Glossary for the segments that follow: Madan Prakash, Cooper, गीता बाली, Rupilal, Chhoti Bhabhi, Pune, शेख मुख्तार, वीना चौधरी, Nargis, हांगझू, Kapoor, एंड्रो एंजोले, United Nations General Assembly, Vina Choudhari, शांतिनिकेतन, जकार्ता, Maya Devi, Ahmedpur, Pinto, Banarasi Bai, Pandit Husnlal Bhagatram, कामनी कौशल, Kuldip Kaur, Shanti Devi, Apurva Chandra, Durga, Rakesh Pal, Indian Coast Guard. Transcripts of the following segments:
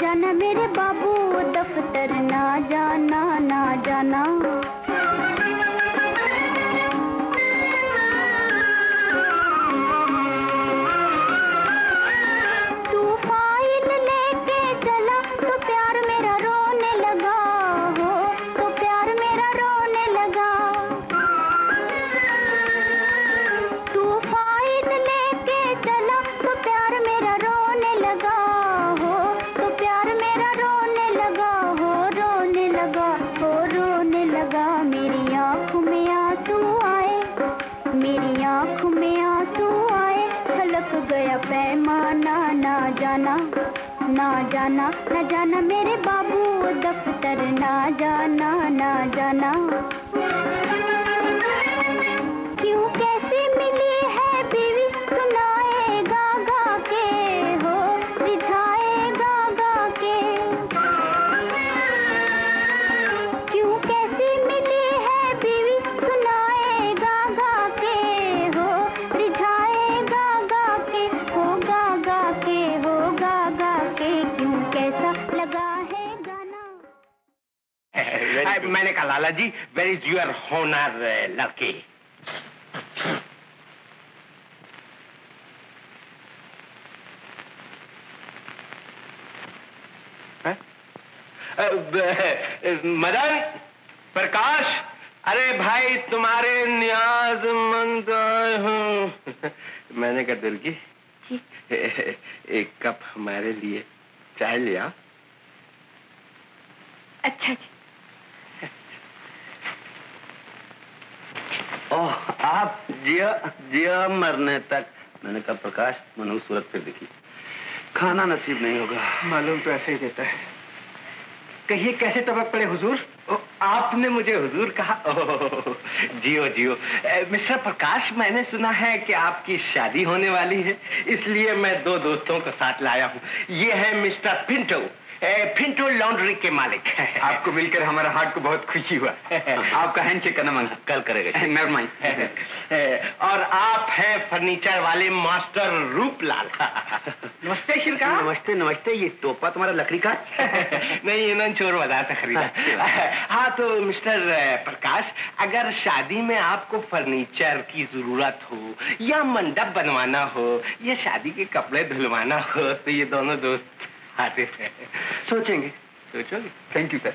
जाना मेरे बाबू दफ्तर ना जाना ना जाना, तू फाइन लेके चला तो प्यार मेरा रोने लगा हो, तो प्यार मेरा रोने लगा, तू फाइन लेके चला तो प्यार मेरा रोने लगा हो, तो प्यार मेरा रोने लगा हो, रोने लगा हो, रोने लगा। मेरी आँख में आंसू आए, मेरी आँख में आंसू आए, छलक गया पैमाना ना जाना ना जाना ना जाना मेरे बाबू दफ्तर ना जाना ना जाना। क्यों कैसे मिली है बीवी सुनाएगा गा के हो, रिझाएगा गा के, क्यों कैसे मिली है बीवी सुनाएगा गा के हो, रिझाएगा गा के हो, गा गा के हो, गा गा के, क्यों कैसा लगा है गाना। मैंने कहा Lala ji where is your honour लड़की। मदन प्रकाश, अरे भाई तुम्हारे न्याजमंद हूँ। मैंने कहा दुर्गी एक कप हमारे लिए चाय ले आओ। अच्छा जी। ओह आप जिया जिया मरने तक। मैंने कहा प्रकाश मनु सूरत पे देखी, खाना नसीब नहीं होगा। मालूम तो ऐसे ही देता है। कहिए कैसे तबक पड़े हुजूर? आपने मुझे हुजूर कहा? जियो जियो। मिस्टर प्रकाश मैंने सुना है कि आपकी शादी होने वाली है, इसलिए मैं दो दोस्तों को साथ लाया हूँ। ये है मिस्टर पिंटो, पिंटो लॉन्ड्री के मालिक। आपको मिलकर हमारा हार्ट को बहुत खुशी हुआ। आपका हैंडशेक करना मांगा कल करेगा। Never mind. और आप है फर्नीचर वाले मास्टर रूपलाल। नमस्ते श्रीकांत। नमस्ते नमस्ते। ये टोपा तुम्हारा लकड़ी का? नहीं इन्होंने चोर बाजार से खरीदा। हाँ तो मिस्टर प्रकाश अगर शादी में आपको फर्नीचर की जरूरत हो या मंडप बनवाना हो या शादी के कपड़े धुलवाना हो तो ये दोनों दोस्त आते हैं। सोचेंगे सोचोगे। Thank you sir.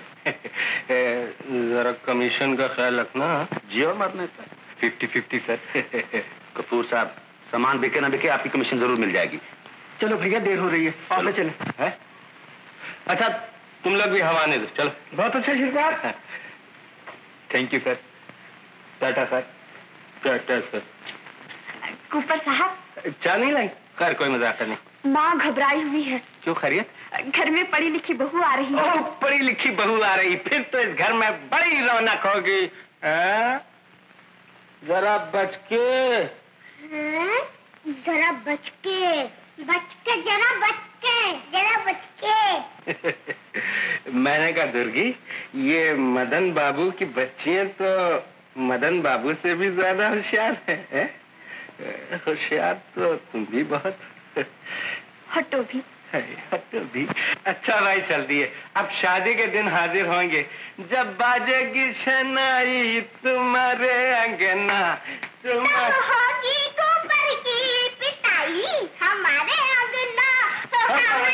जरा कमीशन का ख्याल रखना। जियो मरने सर 50-50 सर। कपूर साहब सामान बिके ना बिके आपकी कमीशन जरूर मिल जाएगी। चलो भैया देर हो रही है। चलो चलो है। अच्छा तुम लोग भी हवाने दो। चलो बहुत अच्छा शिरकार। Thank you sir. Tata sir. Tata sir. Cooper साहब चाय नहीं लाई? खैर कोई मजाक नहीं। माँ घबराई हुई है। क्यों खैरियत? घर में पढ़ी लिखी बहू आ रही है। ओह पढ़ी लिखी बहू आ रही, फिर तो इस घर में बड़ी रौनक होगी। जरा बच के, जरा बच के, बच के, जरा बच के, जरा बच के। मैंने कहा दुर्गी ये मदन बाबू की बच्चियां तो मदन बाबू से भी ज्यादा होशियार है। होशियार तो तुम भी बहुत। हटो भी हटो भी। अच्छा भाई चल दिए। अब शादी के दिन हाजिर होंगे जब बाजेगी शनाई तुम्हारे अंगना। तुम होगी कूपर की पिटाई हमारे अंगना, हमारे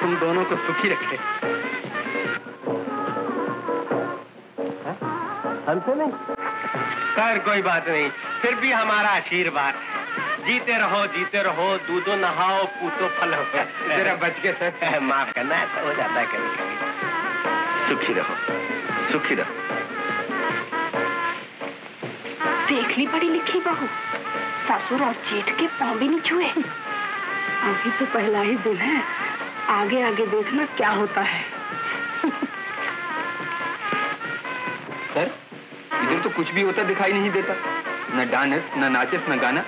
तुम दोनों को सुखी रखे। हमसे नहीं खैर कोई बात नहीं, फिर भी हमारा आशीर्वाद। जीते रहो जीते रहो, दूधो नहाओ पूतो फलो। जरा बच के सर। माफ करना ऐसा हो जाता है कभी कभी। सुखी रहो सुखी रहो। देख ली पढ़ी लिखी बहू, ससुर और जेठ के पाँव भी नहीं छुए। अभी तो पहला ही दिन है, आगे आगे देखना क्या होता है। सर इधर तो कुछ भी होता दिखाई नहीं देता, न डांस न नाचस न गाना।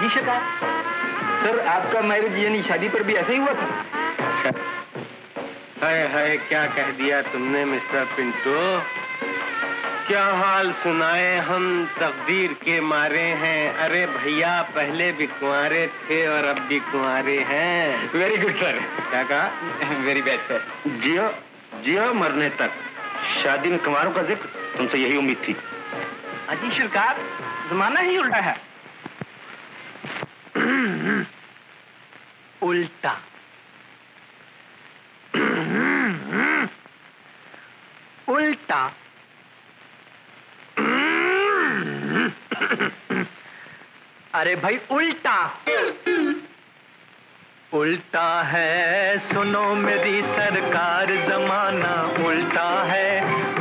जी शिकार सर आपका मैरिज यानी शादी पर भी ऐसे ही हुआ था? हाय हाय क्या कह दिया तुमने मिस्टर पिंटो, क्या हाल सुनाए हम तकदीर के मारे हैं। अरे भैया पहले भी कुंवारे थे और अब भी कुंवारे हैं। Very good sir. क्या कहा? Very bad sir. जियो जियो मरने तक शादी में कुंवारों का जिक्र, तुमसे यही उम्मीद थी। अजी सरकार जमाना ही उल्टा है। उल्टा उल्टा अरे भाई उल्टा उल्टा है, सुनो मेरी सरकार जमाना उल्टा है,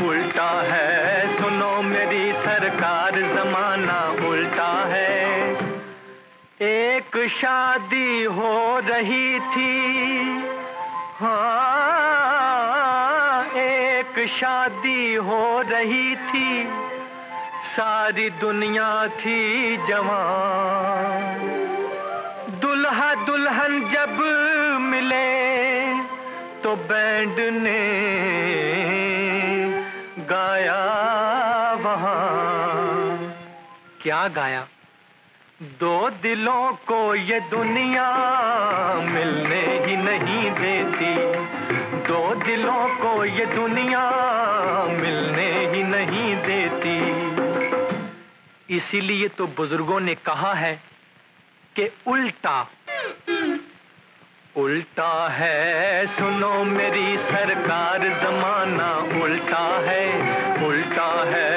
उल्टा है, सुनो मेरी सरकार जमाना उल्टा है। एक शादी हो रही थी, हाँ एक शादी हो रही थी, सारी दुनिया थी जवान। दुल्हा दुल्हन जब मिले तो बैंड ने गाया वहाँ। क्या गाया? दो दिलों को ये दुनिया मिलने ही नहीं देती, दो दिलों को ये दुनिया मिलने ही नहीं देती। इसीलिए तो बुजुर्गों ने कहा है कि उल्टा उल्टा है, सुनो मेरी सरकार जमाना उल्टा है, उल्टा है,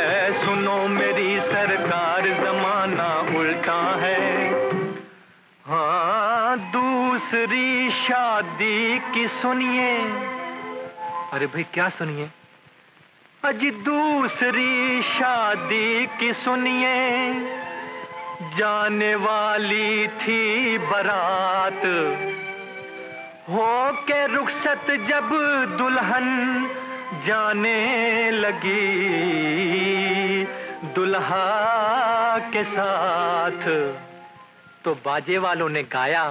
सुनो मेरी सरकार जमाना उल्टा है। हाँ दूसरी शादी की सुनिए। अरे भाई क्या सुनिए? अजी दूसरी शादी की सुनिए, जाने वाली थी बारात, हो के रुखसत जब दुल्हन जाने लगी दुल्हा के साथ, तो बाजे वालों ने गाया।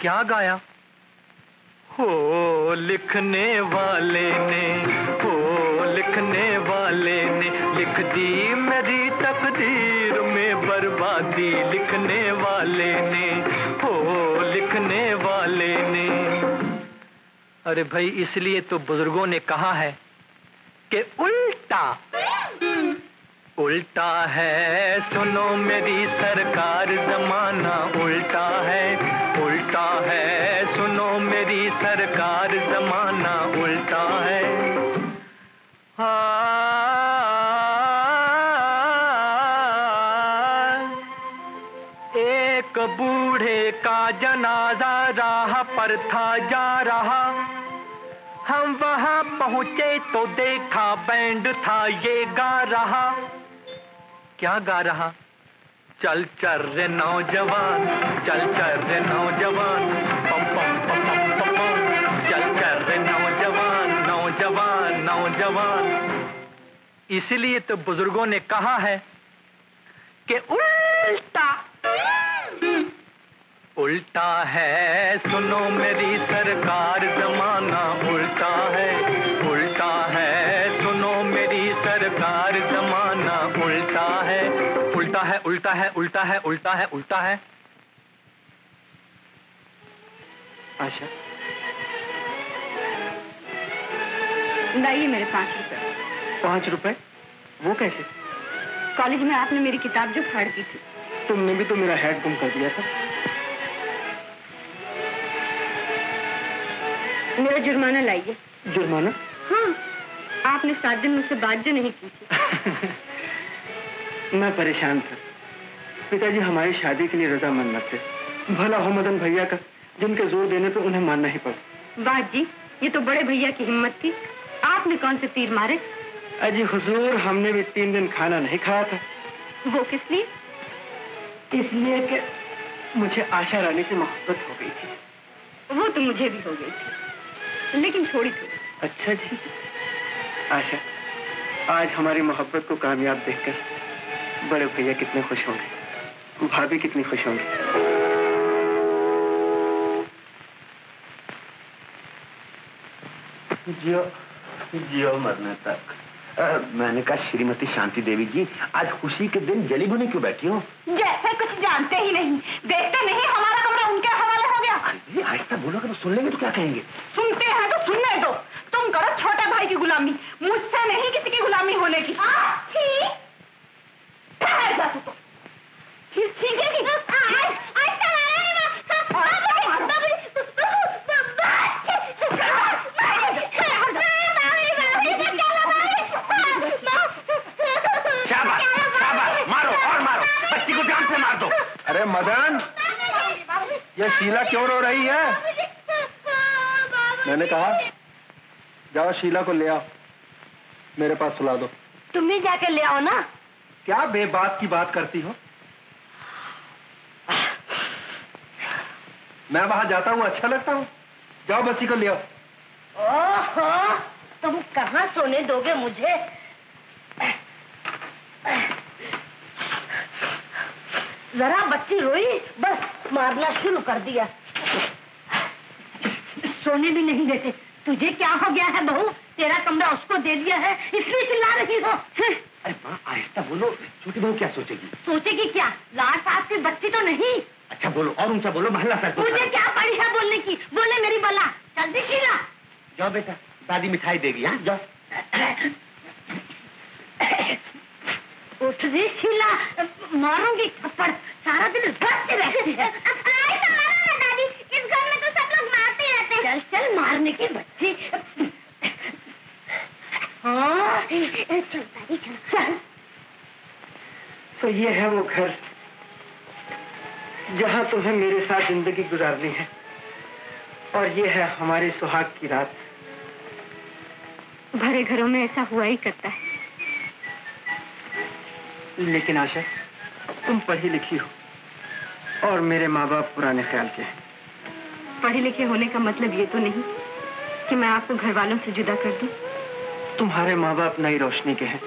क्या गाया? हो लिखने वाले ने, हो लिखने वाले ने लिख दी मेरी तकदीर में बर्बादी, लिखने वाले ने, हो लिखने वाले ने। अरे भाई इसलिए तो बुजुर्गों ने कहा है कि उल्टा उल्टा है, सुनो मेरी सरकार जमाना उल्टा है, उल्टा है, सुनो मेरी सरकार जमाना उल्टा है। एक बूढ़े का जनाजा राह पर था जा रहा, हम वहां पहुंचे तो देखा बैंड था ये गा रहा। क्या गा रहा? चल चल रे नौजवान, चल चल रे नौजवान, पम पम पम पम पम पम, चल चल रे नौजवान, नौजवान नौजवान। इसीलिए तो बुजुर्गों ने कहा है कि उल्टा उल्टा है, सुनो मेरी सरकार जमाना उल्टा है, उल्टा है, सुनो मेरी सरकार जमाना उल्टा है, उल्टा है, उल्टा है, उल्टा है, उल्टा है, उल्टा है। आशा नहीं, मेरे 5 रुपए। 5 रुपए? वो कैसे? कॉलेज में आपने मेरी किताब जो फाड़ दी थी। तुमने भी तो मेरा हेड गुम कर दिया था। मेरा जुर्माना लाइए। जुर्माना? हाँ, आपने 7 दिन मुझसे बात जो नहीं की थी। मैं परेशान था। पिताजी हमारी शादी के लिए रजामंद न थे। भला हो मदन भैया का, जिनके जोर देने पर उन्हें मानना ही पड़ा। वाह जी, ये तो बड़े भैया की हिम्मत थी। आपने कौन से तीर मारे? अजी हुजूर, हमने भी 3 दिन खाना नहीं खाया था। वो किस लिए? इसलिए कि मुझे आशा रानी से मोहब्बत हो गई थी। वो तो मुझे भी हो गई थी, लेकिन थोड़ी थोड़ी। अच्छा जी। आशा, आज हमारी मोहब्बत को कामयाब देखकर बड़े भैया कितने खुश होंगे, भाभी कितनी खुश होंगी। जियो जियो मरने तक। मैंने कहा श्रीमती शांति देवी जी आज खुशी के दिन जली बुने क्यों बैठी हो? जैसे कुछ जानते ही नहीं, देखते नहीं, हमारा कमरा उनके हवाले हो गया। दीदी आहिस्ता बोलो, अगर वो सुन लेंगे तो क्या कहेंगे? सुनते हैं तो सुनने दो, तुम करो छोटे भाई की गुलामी, मुझसे नहीं किसी की गुलामी होने की। अरे मदन, ये शीला क्यों रो रही है? मैंने कहा जाओ शीला को ले आओ, मेरे पास सुला दो। तुम ही जाकर ले आओ ना। क्या बेबात की बात करती हो? मैं वहां जाता हूँ, अच्छा लगता हूँ। जाओ बच्ची को ले आओ। ओहो, तुम कहाँ सोने दोगे मुझे? जरा बच्ची रोई, बस मारना शुरू कर दिया। सोने भी नहीं देते। तुझे क्या हो गया है बहू? तेरा कमरा उसको दे दिया है इसलिए चिल्ला रही हो। अरे माँ आहिस्ता बोलो, छोटी बहू क्या सोचेगी? सोचेगी क्या, लाल साहब की बच्ची तो नहीं। अच्छा बोलो, और ऊंचा बोलो, महला सर। मुझे क्या पड़ी है बोलने की, बोले मेरी बला। जल्दी शीला। जाओ बेटा, दादी मिठाई देगी। हाँ जाओ। उठ रे शीला, मारूंगी थप्पड़, सारा दिन बचती रहती है। अब आए तो मारो ना दादी, इस घर में तो सब लोग मारते रहते हैं। चल चल मारने की बच्ची। हाँ चल दादी चल चल। तो ये है वो घर जहाँ तुम्हें मेरे साथ जिंदगी गुजारनी है, और ये है हमारे सुहाग की रात। भरे घरों में ऐसा हुआ ही करता है। लेकिन आशा, तुम पढ़ी लिखी हो और मेरे माँ बाप पुराने ख्याल के हैं। पढ़े लिखे होने का मतलब ये तो नहीं कि मैं आपको घर वालों से जुदा कर दूं। तुम्हारे माँ बाप नई रोशनी के हैं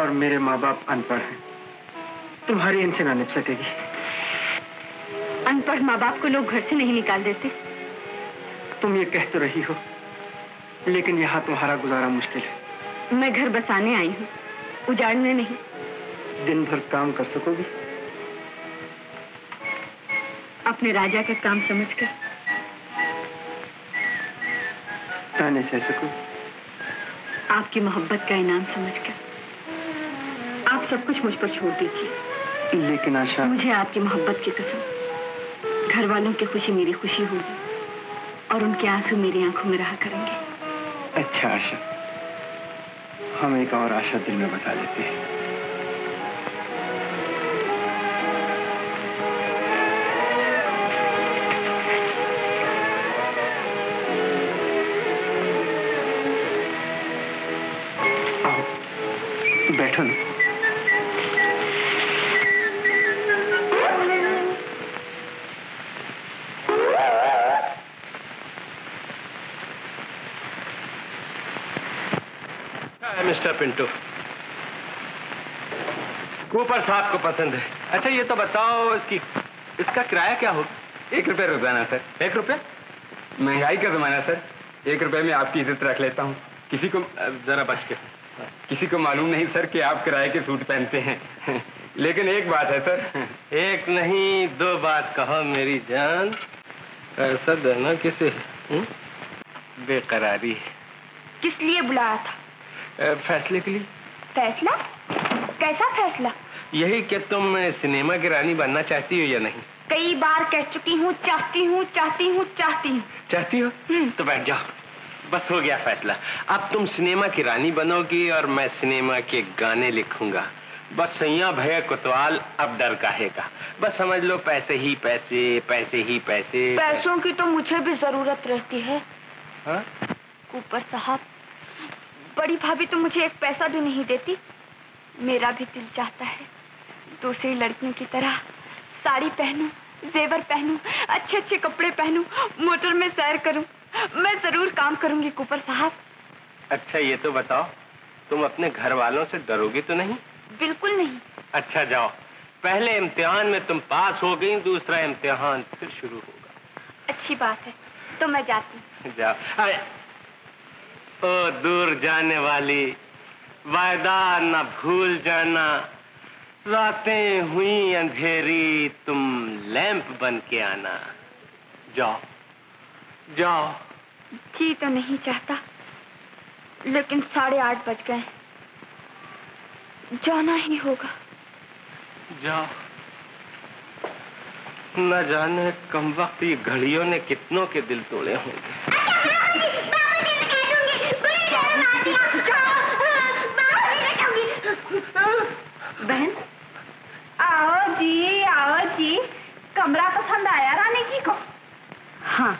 और मेरे माँ बाप अनपढ़ हैं। तुम्हारी इनसे ना निप सकेगी। अनपढ़ माँ बाप को लोग घर से नहीं निकाल देते। तुम ये कह तो रही हो, लेकिन यहाँ तुम्हारा गुजारा मुश्किल है। मैं घर बसाने आई हूँ, उजाड़ने नहीं। दिन भर काम कर सकोगी? अपने राजा का काम समझ कर ताने सह सको, आपकी मोहब्बत का इनाम समझ कर। आप सब कुछ मुझ पर छोड़ दीजिए। लेकिन आशा, मुझे आपकी मोहब्बत की कसम, घर वालों की खुशी मेरी खुशी होगी और उनके आंसू मेरी आंखों में रहा करेंगे। अच्छा आशा, हम एक और आशा दिल में बता लेते हैं। बैठो ना। मिस्टर पिंटो, कूपर साहब को पसंद है। अच्छा ये तो बताओ, इसका किराया क्या हो? ₹1 रोजाना सर। ₹1? महंगाई का जमाना सर, ₹1 में आपकी इज्जत रख लेता हूँ। किसी को जरा बच के, किसी को मालूम नहीं सर कि आप किराए के सूट पहनते हैं। लेकिन एक बात है सर। एक नहीं दो बात कहो मेरी जान। ऐसा देना किसे बेकरारी। किस लिए बुलाया था? फैसले के लिए। फैसला? कैसा फैसला? यही कि तुम सिनेमा की रानी बनना चाहती हो या नहीं। कई बार कह चुकी हूँ, चाहती हूँ। तो बैठ जाओ, बस हो गया फैसला। अब तुम सिनेमा की रानी बनोगी और मैं सिनेमा के गाने लिखूंगा। बस सैया भैया कोतवाल अब डर काहेगा। बस समझ लो पैसे ही पैसे, पैसे ही पैसे। पैसों की तो मुझे भी जरूरत रहती है। हाँ? कूपर साहब, बड़ी भाभी तो मुझे एक पैसा भी नहीं देती। मेरा भी दिल चाहता है दूसरी लड़कियों की तरह साड़ी पहनूं, जेवर पहनूं, अच्छे अच्छे कपड़े पहनूं, मोटर में सैर करूं। मैं जरूर काम करूंगी कूपर साहब। अच्छा ये तो बताओ, तुम अपने घर वालों से डरोगी तो नहीं? बिल्कुल नहीं। अच्छा जाओ, पहले इम्तिहान में तुम पास हो गई, दूसरा इम्तिहान फिर शुरू होगा। अच्छी बात है, तो मैं जाती हूँ। जाओ। ओ दूर जाने वाली, वायदा न भूल जाना, रातें हुई अंधेरी, तुम लैंप बन के आना। जाओ जाओ। जी तो नहीं चाहता, लेकिन 8:30 बज गए, जाना ही होगा। जाओ। न जाने कम वक्त ये घड़ियों ने कितनों के दिल तोड़े होंगे। बहन आओ जी, कमरा पसंद आया रानी जी को? हाँ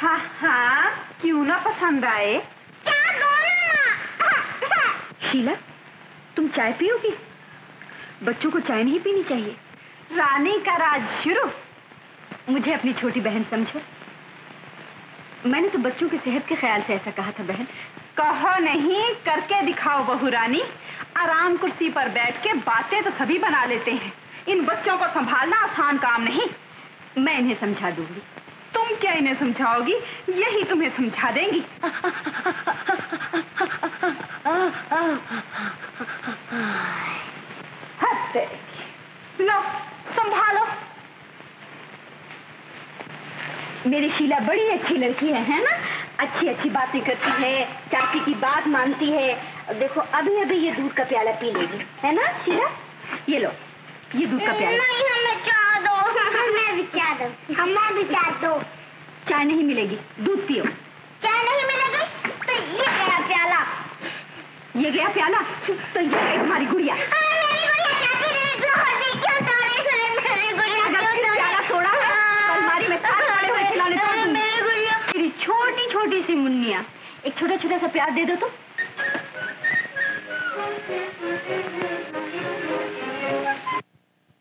हाँ हाँ, क्यों ना पसंद आए। शीला तुम चाय पियोगी? बच्चों को चाय नहीं पीनी चाहिए। रानी का राज शुरू। मुझे अपनी छोटी बहन समझो। मैंने तो बच्चों की सेहत के ख्याल से ऐसा कहा था बहन। कहो नहीं, करके दिखाओ बहू रानी। आराम कुर्सी पर बैठ के बातें तो सभी बना लेते हैं, इन बच्चों को संभालना आसान काम नहीं। मैं इन्हें समझा दूंगी। तुम क्या इन्हें समझाओगी, यही तुम्हें समझा देंगी। लो संभालो। मेरी शीला बड़ी अच्छी लड़की है ना? अच्छी अच्छी बातें करती है, चाची की बात मानती है। देखो अभी अभी ये दूध का प्याला पी लेगी, है ना शीला? ये लो, ये दूध का प्याला। नहीं, हमें चाय दो। हमें भी चाय दो, हमें भी चाय दो। चाय नहीं मिलेगी, दूध पियो। चाय नहीं मिलेगी तो ये गया प्याला, ये गया प्याला। तो ये गई तुम्हारी गुड़िया। छोटी छोटी सी मुन्निया, एक छोटा छोटा सा प्यार दे दो तो।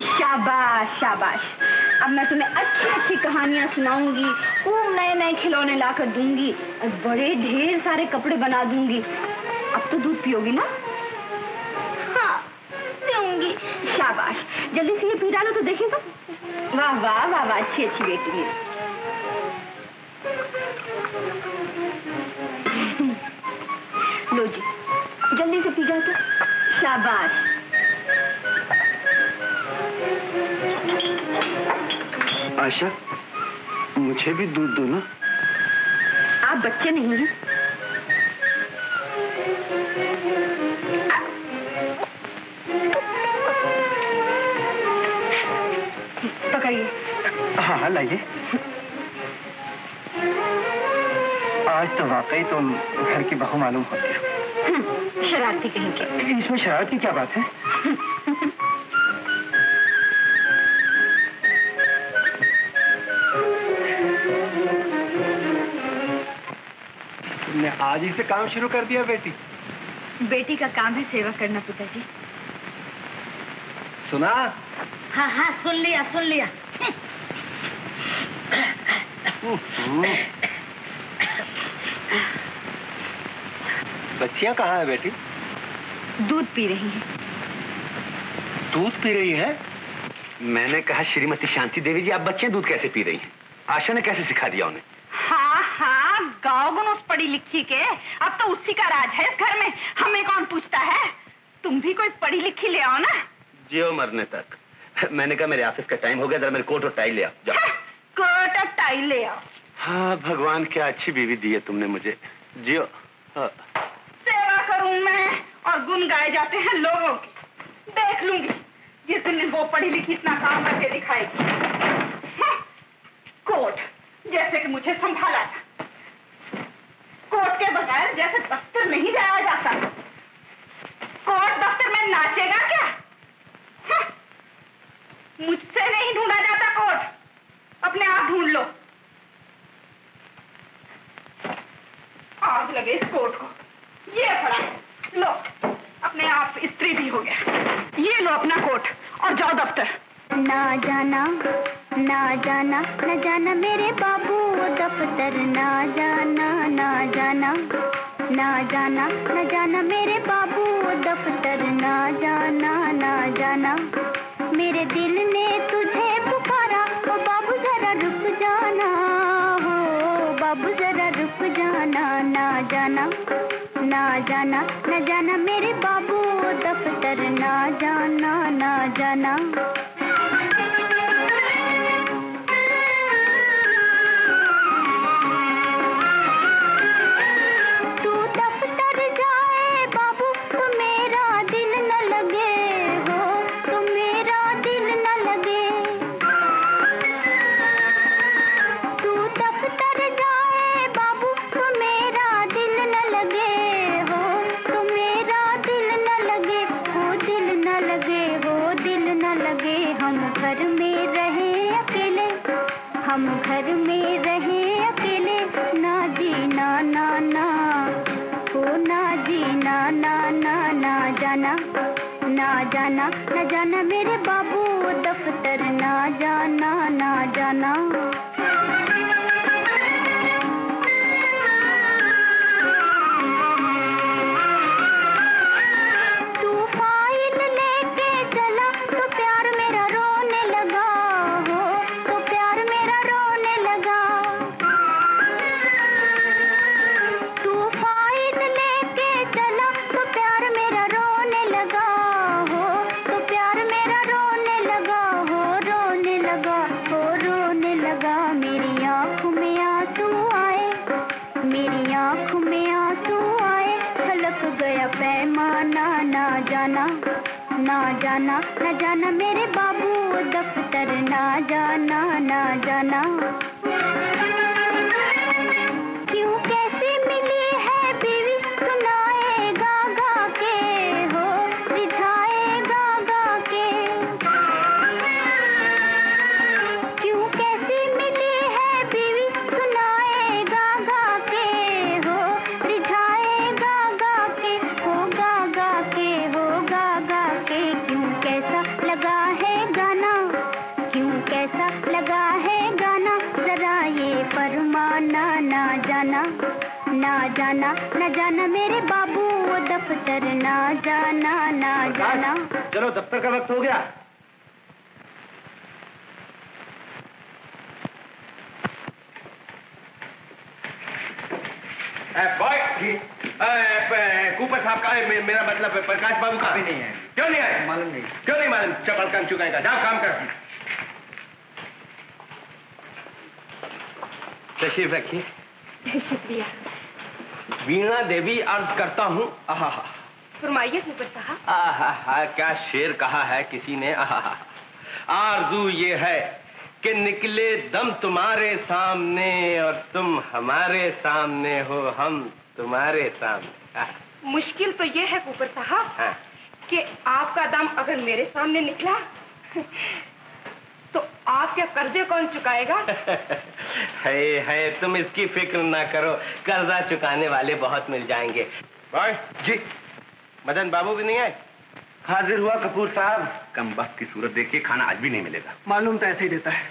शाबाश शाबाश। अब मैं तुम्हें अच्छी अच्छी कहानियां सुनाऊंगी, खूब नए नए खिलौने लाकर दूंगी और बड़े ढेर सारे कपड़े बना दूंगी। अब तो दूध पियोगी ना? हाँ पीऊंगी। शाबाश, जल्दी से ये पी डालो तो देखिए तो। वाह वाह वाह वाह, अच्छी अच्छी बेटी है। लो जी, जल्दी से पी जाओ तो। शाबाश। आशा, मुझे भी दूध दो ना। आप बच्चे नहीं हैं। पकड़िए। हाँ हाँ लाइए। आज तो वाकई तुम घर की बहू मालूम होती हो। शरारती कहेंगे। इसमें शरारत की क्या बात है? तुमने आज ही से काम शुरू कर दिया बेटी? बेटी का काम है सेवा करना पिताजी। सुना? हाँ हाँ सुन लिया सुन लिया। बच्चियाँ कहाँ है बेटी? दूध पी रही है। दूध पी रही है? मैंने कहा श्रीमती शांति देवी जी, आप बच्चे दूध कैसे पी रही हैं? आशा ने कैसे सिखा दिया उन्हें? हाँ हाँ, गाँव उस पढ़ी लिखी के, अब तो उसी का राज है इस घर में, हमें कौन पूछता है। तुम भी कोई पढ़ी लिखी ले आओ ना। जियो मरने तक। मैंने कहा मेरे ऑफिस का टाइम हो गया, जरा मेरे कोट और टाई ले आओ। कोट और टाई ले आओ। हाँ भगवान, क्या अच्छी बीवी दी है तुमने मुझे। जियो। हाँ। सेवा करूं मैं और गुण गाए जाते हैं लोगों की। देख लूंगी जिस दिन वो पढ़ी लिखी इतना काम करके दिखाएगी। हाँ। कोट जैसे कि मुझे संभाला था, कोट के बगैर जैसे दफ्तर नहीं जाया जाता। कोट दफ्तर में नाचेगा क्या? हाँ। मुझसे नहीं ढूंढा जाता कोट, अपने आप ढूंढ लो। आग लगे इस कोट को। ये पड़ा लो, अपने आप इस्त्री भी हो गया। ये लो अपना कोट और जाओ दफ्तर। ना जाना ना जाना ना जाना मेरे बाबू दफ्तर, ना जाना ना जाना ना जाना ना जाना मेरे बाबू दफ्तर, ना जाना ना जाना मेरे दिल ने तुझे पुकारा। ओ बाबू जरा रुक जाना, हो बाबू जरा रुक जाना ना जाना ना जाना न जाना मेरे बाबू दफ्तर ना जाना ना जाना। ना जाना मेरे बाबू दफ्तर ना जाना ना जाना। ना जाना मेरे बाबू दफ्तर ना जाना ना जाना। क्यों कैसे मिली है बीवी सुनाएगा गा के हो दिखाएगा गा के। क्यों कैसे मिली है बीवी सुनाएगा गा के हो दिखाएगा गा के होगा गा के होगा गा के। कैसा लगा है गाना क्यों कैसा लगा है गाना जरा ये फरमाना ना जाना ना जाना ना जाना मेरे बाबू दफ्तर ना जाना ना जाना। चलो दफ्तर का वक्त हो गया। बॉय कूपर साहब का मेरा मतलब प्रकाश बाबू का भी नहीं है। क्यों नहीं आए? मालूम नहीं। क्यों नहीं मालूम? चपल काम चुका है, जाओ काम कर। तशरीफ रखिए। शुक्रिया। वीणा देवी अर्ज करता हूँ। आहा हा। फरमाइए कूपर साहब। आहा हा, क्या शेर कहा है किसी ने। आहा हा। आरजू ये है कि निकले दम तुम्हारे सामने और तुम हमारे सामने हो हम तुम्हारे सामने। मुश्किल तो ये है कूपर साहब कि आपका दम अगर मेरे सामने निकला तो आपके कर्जे कौन चुकाएगा? है तुम इसकी फिक्र ना करो, कर्जा चुकाने वाले बहुत मिल जाएंगे। भाई जी मदन बाबू भी नहीं आए? हाजिर हुआ कपूर साहब। कम वक्त की सूरत देखिए, खाना आज भी नहीं मिलेगा। मालूम तो ऐसे ही देता है।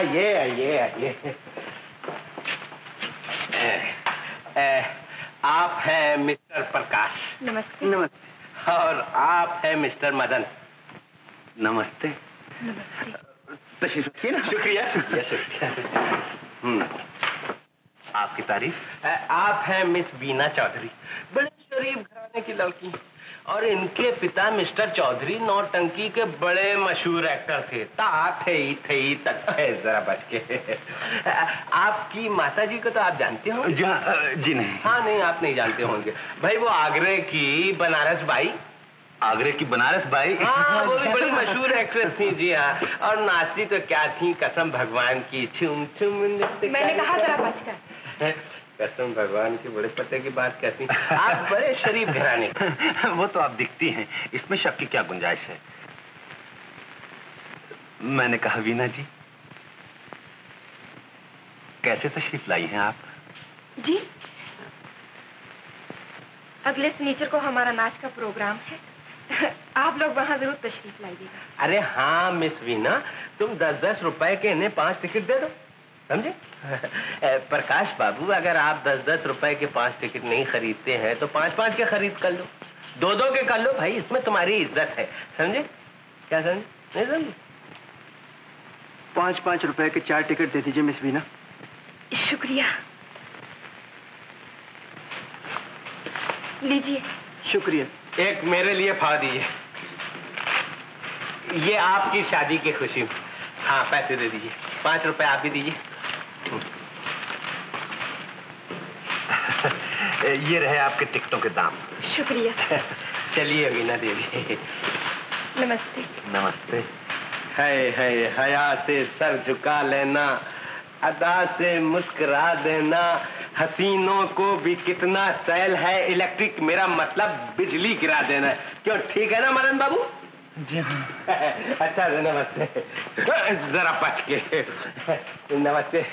आइए आइए आइए। आप हैं मिस्टर प्रकाश? नमस्ते। नमस्ते। और आप हैं मिस्टर मदन? नमस्ते। तशरीफ रखिए ना। शुक्रिया शुक्रिया शुक्रिया। आपकी तारीफ। आप हैं मिस वीना चौधरी, बड़े शरीफ घराने की लड़की, और इनके पिता मिस्टर चौधरी नौटंकी के बड़े मशहूर एक्टर थे। ता थे ही तक जरा बच के। आपकी माता जी को तो आप जानते हो? जी नहीं। हाँ नहीं, आप नहीं जानते होंगे भाई। वो आगरे की बनारस बाई। आगरे की बनारस बाई? हाँ, वो भी बड़ी मशहूर एक्ट्रेस थी। जी हाँ। और नाचती तो क्या थी, कसम भगवान की। छुम छुम मैंने कहा जरा बच कर। कसम भगवान के बड़े पते की बात कहती। आप बड़े शरीफ घराने। वो तो आप दिखती हैं, इसमें शक की क्या गुंजाइश है। मैंने कहा वीना जी कैसे तशरीफ लाई हैं आप? जी अगले शनिचर को हमारा नाच का प्रोग्राम है, आप लोग वहाँ जरूर तशरीफ लाइएगा। अरे हाँ मिस वीना, तुम 10-10 रुपए के इन्हें 5 टिकट दे दो, समझे? प्रकाश बाबू अगर आप 10-10 रुपए के 5 टिकट नहीं खरीदते हैं तो 5-5 के खरीद कर लो, 2-2 के कर लो भाई, इसमें तुम्हारी इज्जत है, समझे? क्या समझे? नहीं समझे? 5-5 रुपए के 4 टिकट दे दीजिए मिस वीना। शुक्रिया। लीजिए। शुक्रिया। एक मेरे लिए फाड़ दीजिए, ये आपकी शादी की खुशी। हाँ पैसे दे दीजिए, 5 रुपए आप भी दीजिए। ये रहे आपके टिकटों के दाम। शुक्रिया। चलिए वीना देवी, नमस्ते। नमस्ते। हाय हाय, हया से सर झुका लेना, अदा से मुस्कुरा देना, हसीनों को भी कितना सैल है, इलेक्ट्रिक मेरा मतलब बिजली गिरा देना। क्यों ठीक है ना मदन बाबू? जी हाँ। अच्छा नमस्ते, जरा पच के नमस्ते।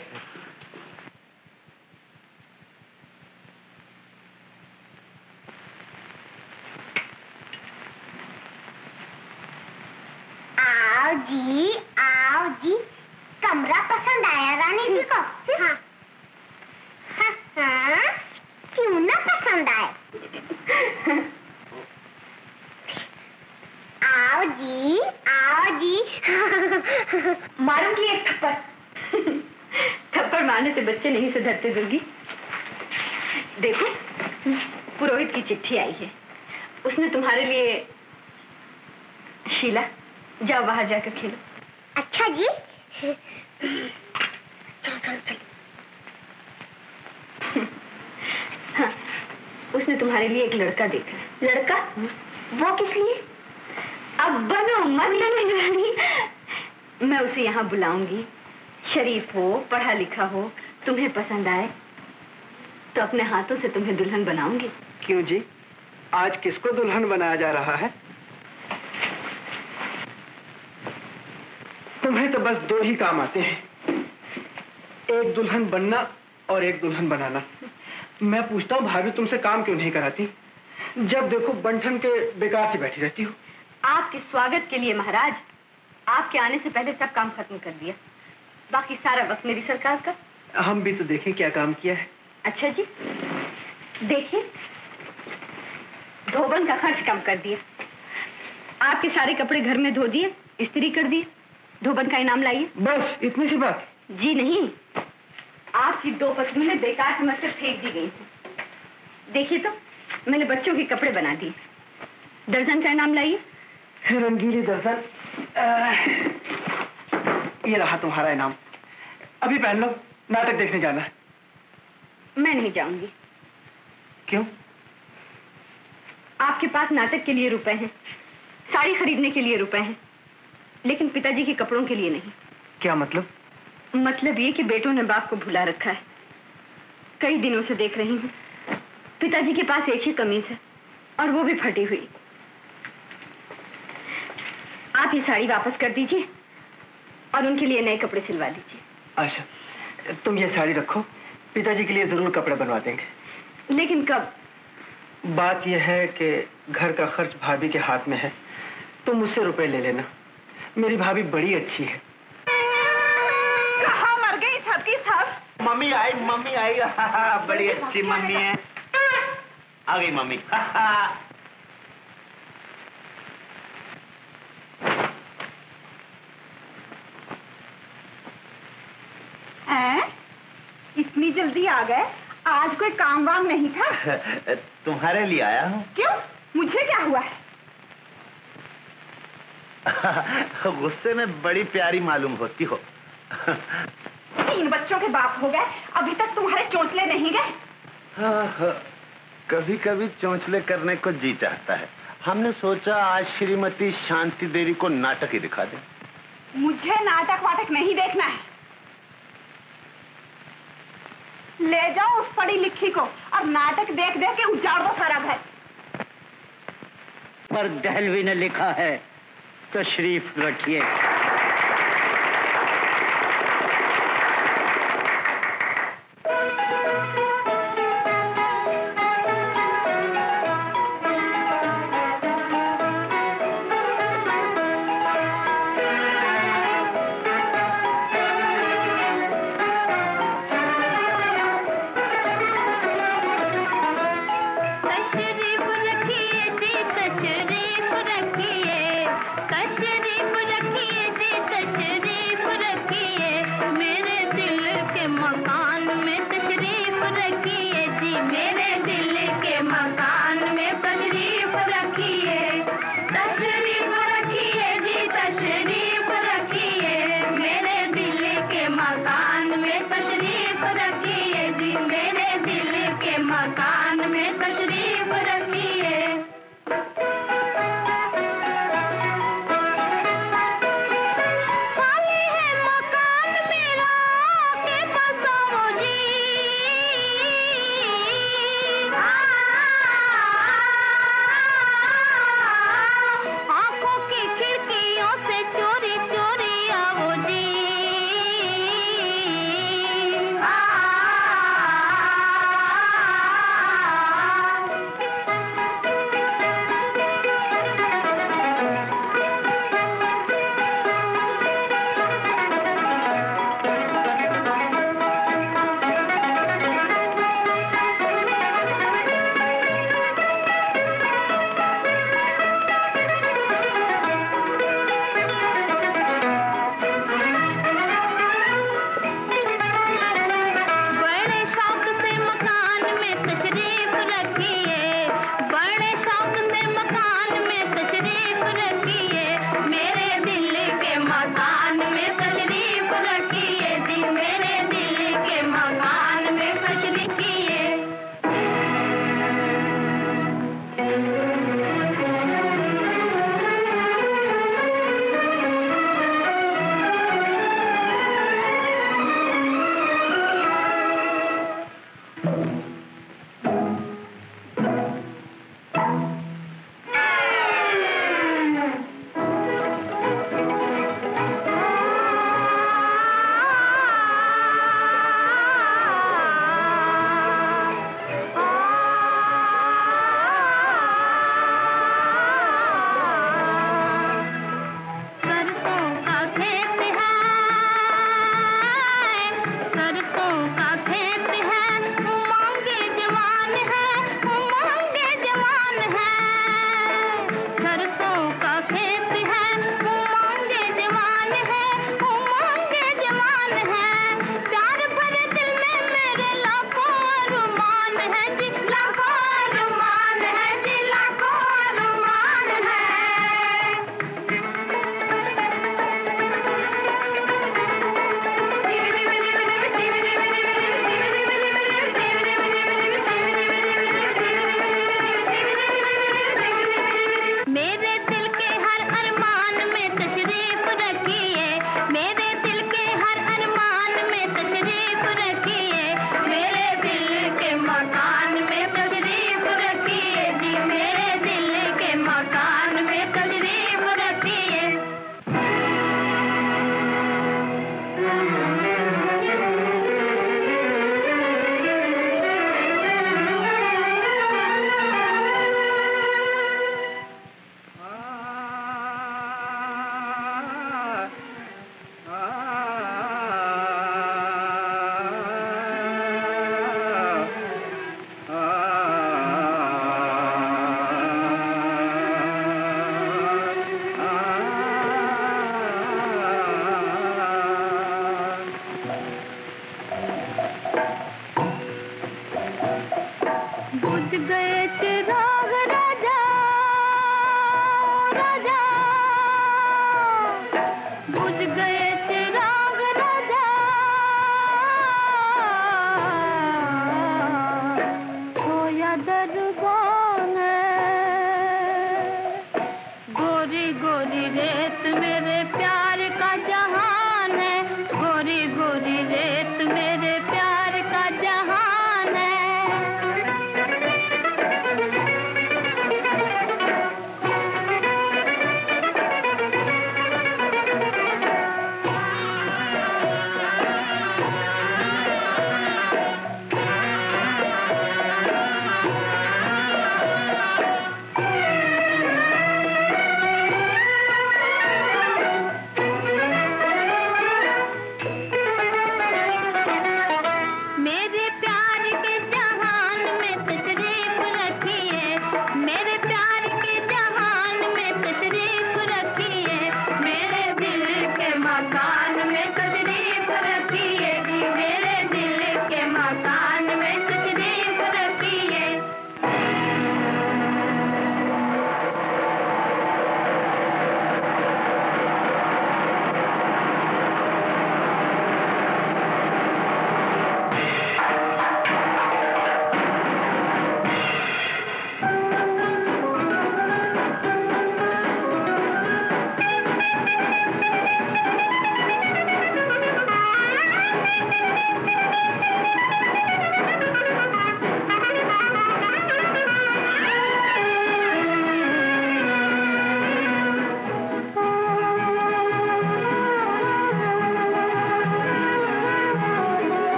आओ जी, आओ जी, कमरा पसंद आया रानी जी को? हाँ हाँ हाँ, क्यों ना पसंद आए। आओ जी, आओ जी। मारूंगी एक थप्पड़। थप्पड़ मारने से बच्चे नहीं सुधरते दुर्गी। देखो पुरोहित की चिट्ठी आई है, उसने तुम्हारे लिए। शीला जाओ बाहर जाकर खेलो। अच्छा जी। हाँ, उसने तुम्हारे लिए एक लड़का देखा। लड़का? वो किस लिए? अब बनो मन रानी, मैं उसे यहाँ बुलाऊंगी। शरीफ हो, पढ़ा लिखा हो, तुम्हें पसंद आए तो अपने हाथों से तुम्हें दुल्हन बनाऊंगी। क्यों जी, आज किसको दुल्हन बनाया जा रहा है? तुम्हें तो बस 2 ही काम आते हैं, एक दुल्हन बनना और एक दुल्हन बनाना। मैं पूछता हूँ भाभी तुमसे काम क्यों नहीं कराती? जब देखो बंठन के बेकार से बैठी रहती हो। आपके स्वागत के लिए महाराज, आपके आने से पहले सब काम खत्म कर दिया, बाकी सारा वक्त मेरी सरकार का। हम भी तो देखें क्या काम किया है। अच्छा जी देखिए, धोबन का खर्च कम कर दिया, आपके सारे कपड़े घर में धो दिए, इस्त्री कर दिए, धोबन का इनाम लाइए। बस इतनी सी बात? जी नहीं, आपकी 2 पत्नियां बेकार से मत फेंक दी गई थी। देखिए तो मैंने बच्चों के कपड़े बना दिए, दर्जन का इनाम लाइए। रंगीली दर्जन, ये रहा तुम्हारा इनाम, अभी पहन लो, नाटक देखने जाना है। मैं नहीं जाऊंगी। क्यों? आपके पास नाटक के लिए रुपए हैं, साड़ी खरीदने के लिए रुपए हैं, लेकिन पिताजी के कपड़ों के लिए नहीं। क्या मतलब? मतलब ये कि बेटों ने बाप को भुला रखा है। कई दिनों से देख रही हूँ, पिताजी के पास एक ही कमीज है और वो भी फटी हुई। आप ये साड़ी वापस कर दीजिए और उनके लिए नए कपड़े सिलवा दीजिए। आशा तुम ये साड़ी रखो, पिताजी के लिए जरूर कपड़े बनवा देंगे। लेकिन कब? बात यह है कि घर का खर्च भाभी के हाथ में है, तुम मुझसे रुपए ले लेना, मेरी भाभी बड़ी अच्छी है। कहाँ मर गई सबकी सब? मम्मी आई, मम्मी आई। बड़ी अच्छी मम्मी है। आ गई मम्मी। इतनी जल्दी आ गए, आज कोई काम वाम नहीं था? तुम्हारे लिए आया हूँ। क्यों, मुझे क्या हुआ है? गुस्से में बड़ी प्यारी मालूम होती हो। 3 बच्चों के बाप हो गए, अभी तक तुम्हारे चोंचले नहीं गए? कभी कभी चोंचले करने को जी चाहता है। हमने सोचा आज श्रीमती शांति देवी को नाटक ही दिखा दें। मुझे नाटक वाटक नहीं देखना है, ले जाओ उस पढ़ी लिखी को और नाटक देख देख के उजाड़ दो सारा घर। पर दहलवी ने लिखा है तो शरीफ रखिए। Thank you.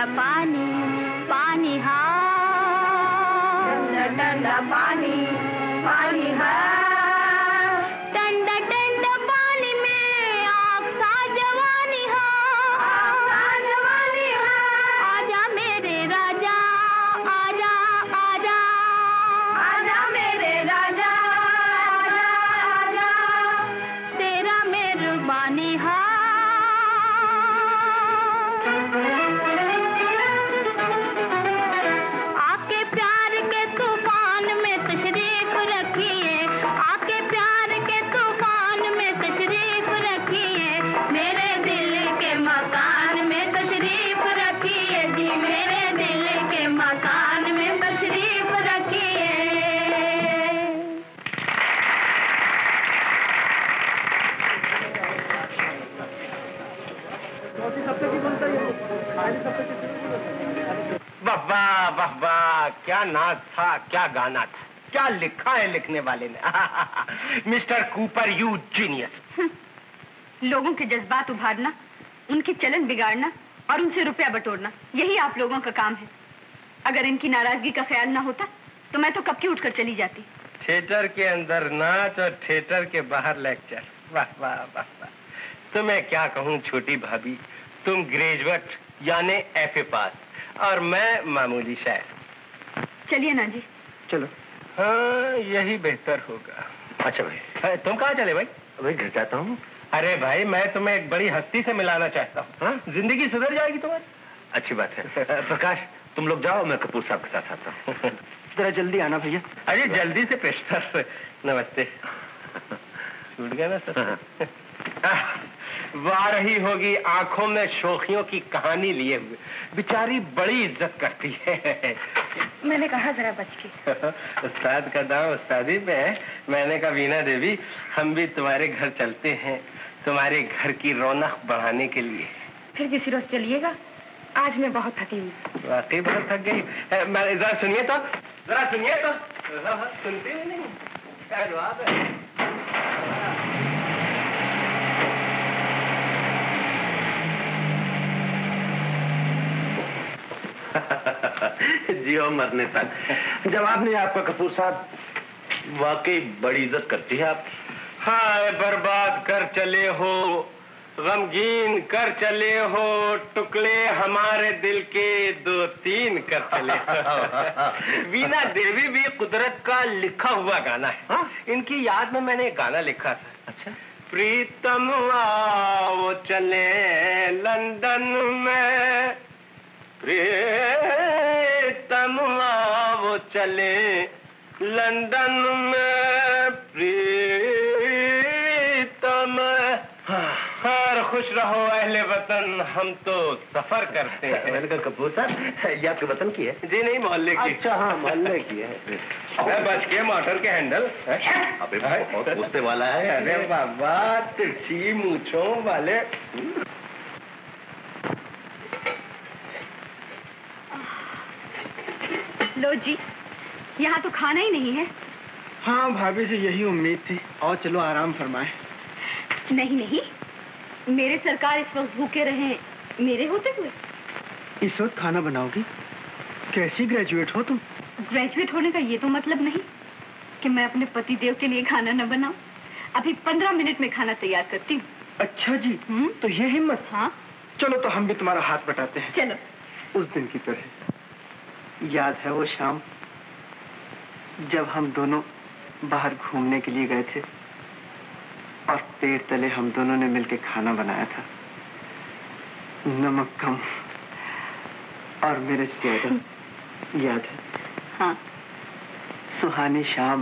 ठंडा पानी पानी हाँ, ठंडा ठंडा पानी पानी हाँ, ठंडा ठंडा पानी में आग सा जवानी हाँ, आग सा जवानी हाँ, आजा मेरे राजा आजा आजा, आजा मेरे राजा आजा आजा, तेरा मेहरबानी हाँ। वाह वाह वाह, क्या नाच था, क्या गाना था, क्या लिखा है लिखने वाले ने। Mister Cooper, you genius. लोगों के जज्बात उभारना, उनके चलन बिगाड़ना और उनसे रुपया बटोरना, यही आप लोगों का काम है। अगर इनकी नाराजगी का ख्याल ना होता तो मैं तो कब की उठकर चली जाती। थिएटर के अंदर नाच और थिएटर के बाहर लेक्चर। वाह वाह वाह वाह, तुम्हें क्या कहूँ छोटी भाभी, तुम ग्रेजुएट यानी एफए पास और मैं मामूली शायर। चलिए ना जी, चलो। हाँ, यही बेहतर होगा। अच्छा भाई, तुम कहाँ चले भाई? भाई घर जाता हूँ। अरे भाई, मैं तुम्हें एक बड़ी हस्ती से मिलाना चाहता हूँ, जिंदगी सुधर जाएगी तुम्हारी। अच्छी बात है। प्रकाश, तुम लोग जाओ, मैं कपूर साहब के साथ आता हूँ। जरा जल्दी आना भैया। अरे जल्दी से पेशतर। नमस्ते। छूट गया ना सर। वाह रही होगी आंखों में शोखियों की कहानी लिए हुए, बेचारी बड़ी इज्जत करती है। मैंने कहा जरा बच के। उस्ताद का दांव उस्तादी पे है। मैंने कहा वीणा देवी, हम भी तुम्हारे घर चलते हैं, तुम्हारे घर की रौनक बढ़ाने के लिए। फिर किसी रोज चलिएगा, आज मैं बहुत थकी हूँ। वाकई बहुत थक गई। जरा सुनिए तो, जरा सुनिए तो। सुनते ही नहीं। जियो मरने तक। जब आपने आपका कपूर साहब, वाकई बड़ी इज्जत करती है आप। हाँ, बर्बाद कर चले हो, गमगीन कर चले हो, टुकड़े हमारे दिल के दो तीन कर चले हो। वीणा देवी भी कुदरत का लिखा हुआ गाना है। हा? इनकी याद में मैंने एक गाना लिखा था। अच्छा। प्रीतम आओ चले लंदन में, प्रीतम वो चले लंदन में, प्रीतम हर खुश रहो अहले वतन, हम तो सफर करते हैं। मैंने कहा कपूर साहब, ये आपके वतन की है? जी नहीं, मोहल्ले की। अच्छा हाँ, मोहल्ले की है। मैं बच के मोटर के हैंडल। अबे भाई, बहुत गुस्से वाला है। अरे बाबा, तिरछी मूछों वाले। लो जी, यहाँ तो खाना ही नहीं है। हाँ, भाभी से यही उम्मीद थी। और चलो आराम फरमाए। नहीं नहीं, मेरे सरकार इस वक्त भूखे रहे मेरे होते हुए। इस वक्त खाना बनाओगी? कैसी ग्रेजुएट हो तुम? ग्रेजुएट होने का ये तो मतलब नहीं कि मैं अपने पति देव के लिए खाना न बनाऊं। अभी 15 मिनट में खाना तैयार करती हूँ। अच्छा जी। तो ये हिम्मत। हाँ चलो, तो हम भी तुम्हारा हाथ बटाते हैं। चलो। उस दिन की तरह याद है वो शाम जब हम दोनों बाहर घूमने के लिए गए थे और पेड़ तले हम दोनों ने मिलकर खाना बनाया था, नमक कम और मिर्च ज्यादा। याद है? हाँ। सुहानी शाम,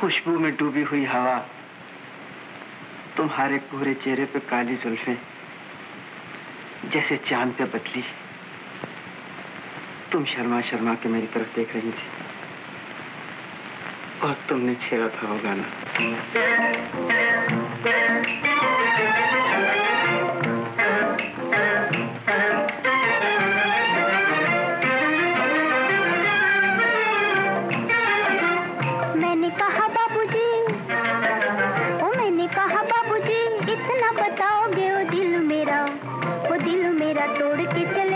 खुशबू में डूबी हुई हवा, तुम्हारे पूरे चेहरे पे काली जुल्फें जैसे चांद पे बदली। तुम शर्मा शर्मा के मेरी तरफ देख रही थी और तुमने छेड़ा था वो गाना। मैंने कहा बाबूजी, ओ मैंने कहा बाबूजी, इतना बताओगे वो दिल मेरा तोड़ के चले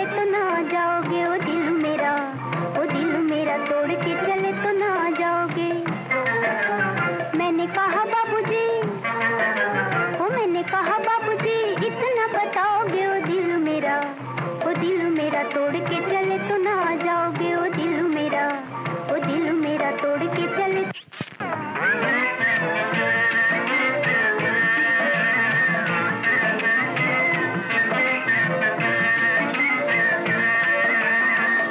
तोड़ के चले तो ना जाओगे ओ दिल मेरा तोड़ के चले।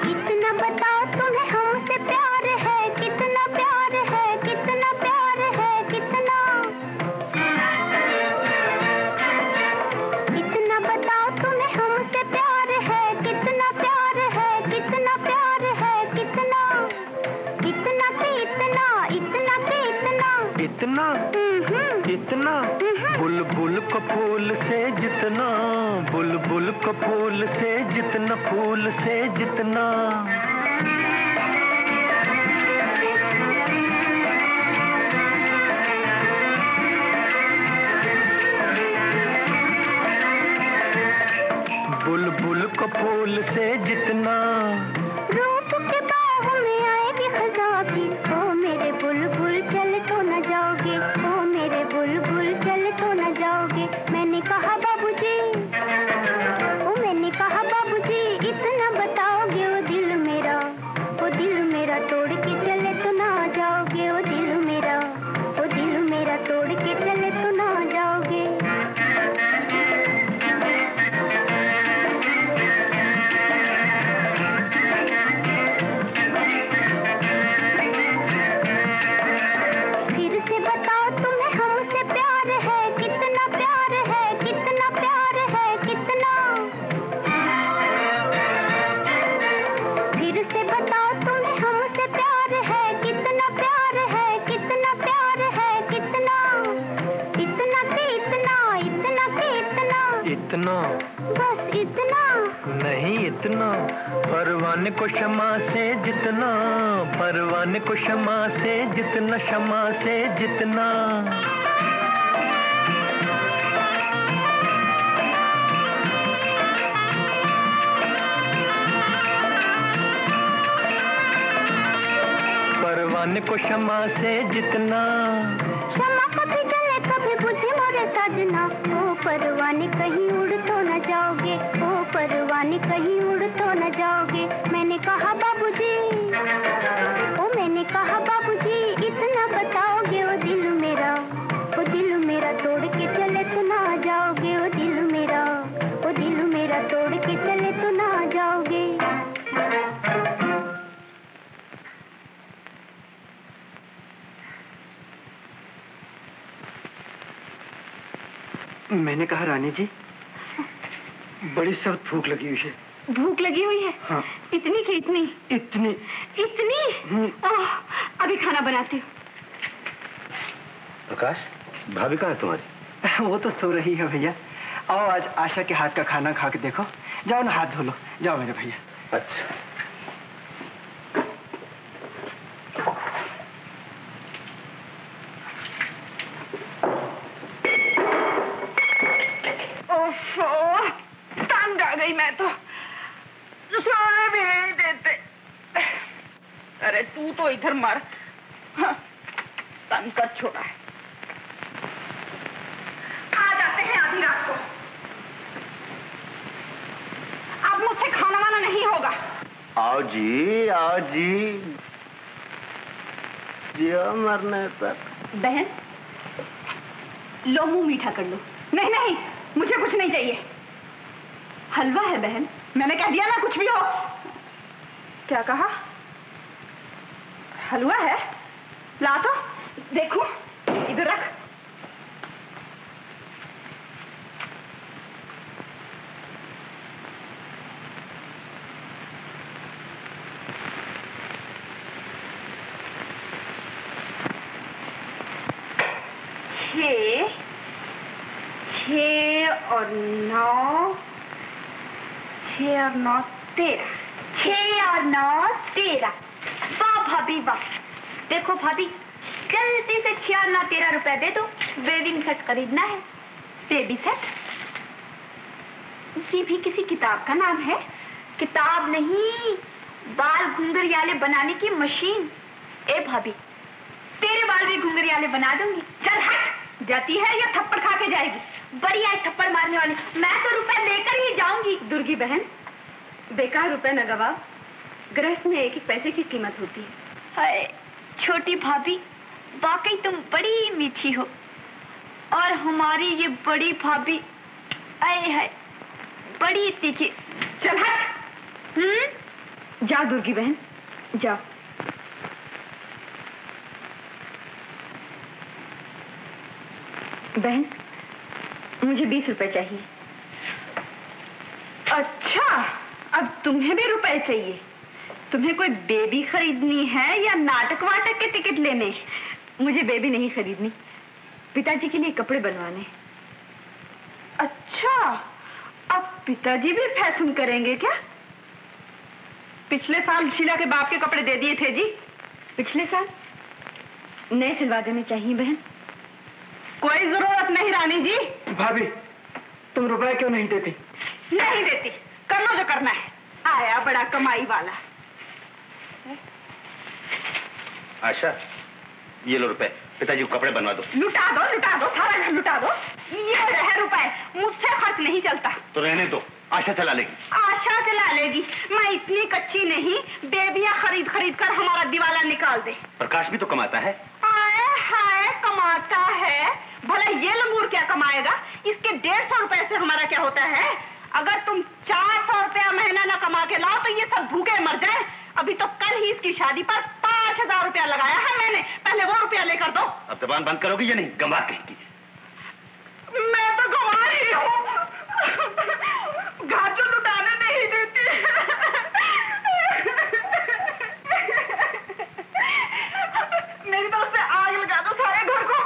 कितना बताओ तुम्हें हमसे प्यार है, कितना प्यार है, कितना प्यार है, कितना कितना बताओ तुम्हें हमसे प्यार है, कितना प्यार है, कितना प्यार है, कितना कितना से इतना इतना से इतना इतना इतना बुलबुल को फूल से जितना, बुलबुल को फूल से जितना, फूल से जितना। बुलबुल को फूल से जितना, रूप के बाहों में आएगी खजा की। ओ मेरे बुलबुल चले तो न जाओगे, ओ मेरे बुलबुल चले तो न जाओगे। मैंने कहा बाबूजी, ओ मैंने कहा बाबूजी, इतना बताओगे ओ दिल मेरा तोड़ के चले तो ना जाओगे ओ दिल मेरा तोड़ के चले तो ना जाओगे। इतना बस इतना नहीं इतना, परवाने को शमा से जितना, परवाने को शमा से जितना, शमा से जितना। परवाने को शमा से जितना, शमा कभी जले कभी बुझे मोरे साजना। परवाने कहीं उड़ तो न जाओगे ओ परवाने कहीं उड़ तो न जाओगे। मैंने कहा बाबूजी इतना बताओगे ओ दिल मेरा तोड़ के चले तो ना जाओगे ओ दिल मेरा तोड़ के चले तो ना जाओगे। मैंने कहा रानी जी बड़ी सख्त भूख लगी हुई है। भूख लगी हुई है? हाँ। इतनी की इतनी इतनी इतनी। अभी खाना बनाती हूँ। प्रकाश भाभी कहाँ है तुम्हारी? वो तो सो रही है भैया। आओ आज आशा के हाथ का खाना खा के देखो। जाओ ना हाथ धो लो, जाओ मेरे भैया। अच्छा इधर मर, तंग कर छोड़ा है। आ जाते हैं आधी रात को। अब मुझसे खाना वाना नहीं होगा। आओ जी आओ जी, जियो मरने तक। बहन लो मुंह मीठा कर लो। नहीं नहीं मुझे कुछ नहीं चाहिए। हलवा है बहन, मैंने कह दिया ना कुछ भी हो। क्या कहा? हलवा है? ला तो देखो, इधर रख। छः और नौ तेरह, 6 और 9 13। भाभी वाह, देखो भाभी जल्दी से 6 और 9 13 रुपए दे दो। वेविंग सेट खरीदना है। बेबी सेट, ये भी किसी किताब का नाम है? किताब नहीं, बाल घुंघरियाले बनाने की मशीन। ए भाभी तेरे बाल भी घुंघरियाले बना दूंगी। चल हट, जाती है या थप्पड़ खा के जाएगी। बढ़िया थप्पड़ मारने वाली, मैं तो रुपए लेकर ही जाऊंगी। दुर्गी बहन बेकार रुपए न गवा, गृहस्थ में एक एक पैसे की कीमत होती है। हाय छोटी भाभी, वाकई तुम बड़ी मीठी हो और हमारी ये बड़ी भाभी आए है बड़ी तीखी। चल हट। जा दुर्गी बहन जा। बहन मुझे 20 रुपए चाहिए। अच्छा अब तुम्हें भी रुपए चाहिए? तुम्हें कोई बेबी खरीदनी है या नाटक वाटक के टिकट लेने? मुझे बेबी नहीं खरीदनी, पिताजी के लिए कपड़े बनवाने। अच्छा अब पिताजी भी फैशन करेंगे क्या? पिछले साल शीला के बाप के कपड़े दे दिए थे जी। पिछले साल नए सिलवा देने चाहिए बहन। कोई जरूरत नहीं रानी जी। भाभी तुम रुपए क्यों नहीं देती? नहीं देती, कर लो जो करना है। आया बड़ा कमाई वाला। आशा ये लो रुपए, पिताजी को कपड़े बनवा दो। लुटा दो लुटा दो, सारा घर लुटा दो। ये रहे रुपए, मुझसे खर्च नहीं चलता। तो रहने दो, आशा चला लेगी। आशा चला लेगी, मैं इतनी कच्ची नहीं। बेबियां खरीद खरीद कर हमारा दिवाला निकाल दे। प्रकाश भी तो कमाता है। आए हाय कमाता है, भले ये लंगूर क्या कमाएगा, इसके 150 रुपए से हमारा क्या होता है। अगर तुम 400 रुपया महीना ना कमा के लाओ तो ये सब भूखे मर जाए। अभी तो कल ही इसकी शादी पर 5000 रुपया लगाया है मैंने, पहले वो रुपया लेकर दो। अब जबान बंद करोगी या नहीं? गंवार कहेगी। मैं तो गंवार ही हूँ, घर तो लुटाने नहीं देती। मेरी तरफ से आग लगा दो सारे घर को।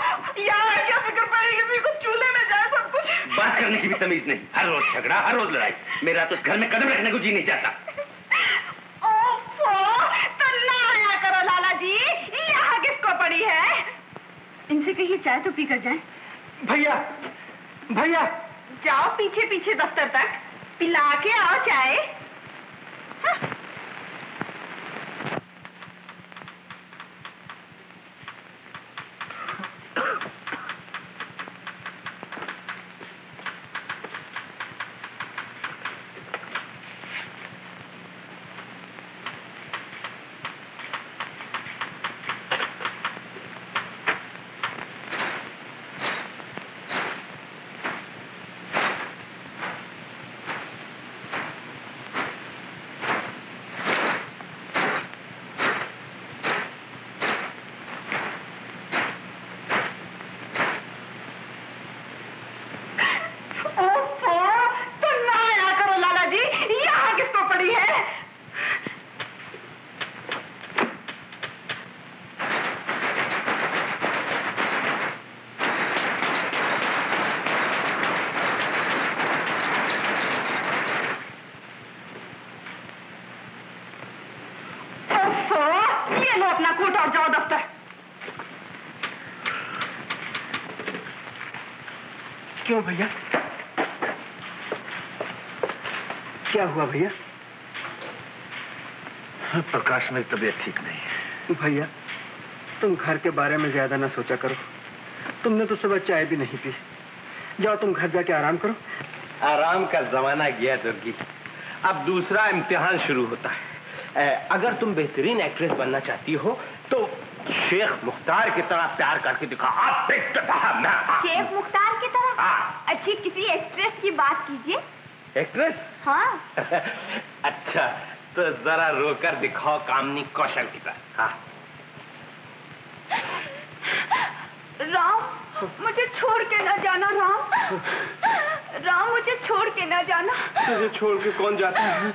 यार क्या फिक्र पड़ेगी, मेरे को चूल्हे में जाए सब कुछ। बात करने की भी तमीज नहीं, हर रोज झगड़ा हर रोज लड़ाई। मेरा तो घर में कदम रखने को जी नहीं चाहता। इनसे कहिए चाय तो पी कर जाए। भैया भैया जाओ पीछे पीछे दफ्तर तक, पिला के आओ चाय। हाँ। क्यों भैया क्या हुआ? भैया प्रकाश मेरी तबीयत ठीक नहीं है। भैया तुम घर के बारे में ज्यादा ना सोचा करो, तुमने तो सुबह चाय भी नहीं पी। जाओ तुम घर जाके आराम करो। आराम का जमाना गया दुर्गी, अब दूसरा इम्तिहान शुरू होता है। अगर तुम बेहतरीन एक्ट्रेस बनना चाहती हो तो शेख मुख्तार की तरह प्यार करके दिखा। आप शेख मुख्तार की तरह? अच्छी किसी एक्ट्रेस की बात कीजिए। एक्ट्रेस? हाँ। अच्छा तो जरा रोकर दिखाओ कामनी कौशल की तरह। हाँ। राम मुझे छोड़ के ना जाना। राम राम मुझे छोड़ के ना जाना। तुझे छोड़ के कौन जाता है?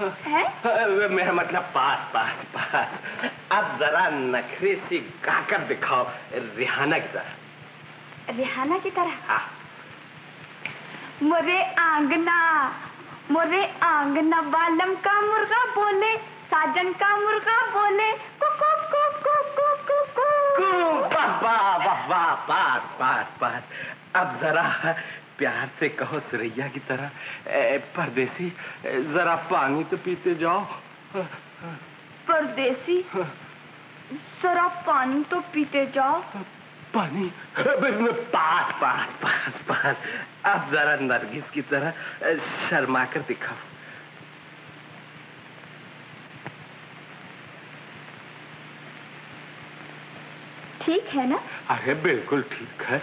है? मेरा मतलब पास पास पास। अब जरा नखरे से गाकर दिखाओ रिहाना की तरह। रिहाना की तरह? हाँ। मोरे आंगना बालम का मुर्गा बोले, साजन का मुर्गा बोले कुकू कुकू कुकू कुकू। वाह वाह वाह, पास पास पास। अब जरा प्यार से कहो सुरैया की तरह। परदेसी जरा पानी तो पीते जाओ। परदेसी जरा पानी तो पीते जाओ। पानी पास पास पास पास। अब जरा नरगिस की तरह शर्मा कर दिखाओ। ठीक है ना? अरे बिल्कुल ठीक है।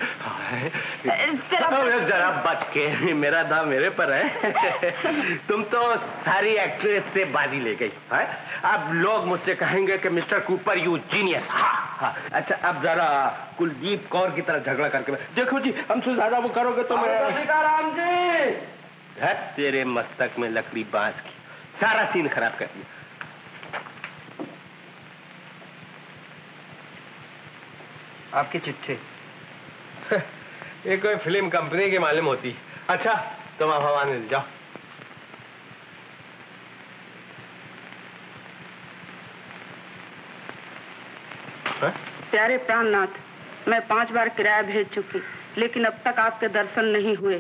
जरा बच के, मेरा दांव मेरे पर है। तुम तो सारी एक्ट्रेस से बाजी ले गई है। अब लोग मुझसे कहेंगे कि मिस्टर कूपर यू जीनियस। हाँ। अच्छा अब जरा कुलदीप कौर की तरह झगड़ा करके देखो जी, हमसे ज्यादा वो करोगे तो राम जी धत तेरे मस्तक में लकड़ी बांस की, सारा सीन खराब कर दिया। आपके चिट्ठे ये कोई फिल्म कंपनी की मालूम होती। अच्छा तुम आप हवाने ले जाओ। प्यारे प्राणनाथ, मैं 5 बार किराया भेज चुकी, लेकिन अब तक आपके दर्शन नहीं हुए।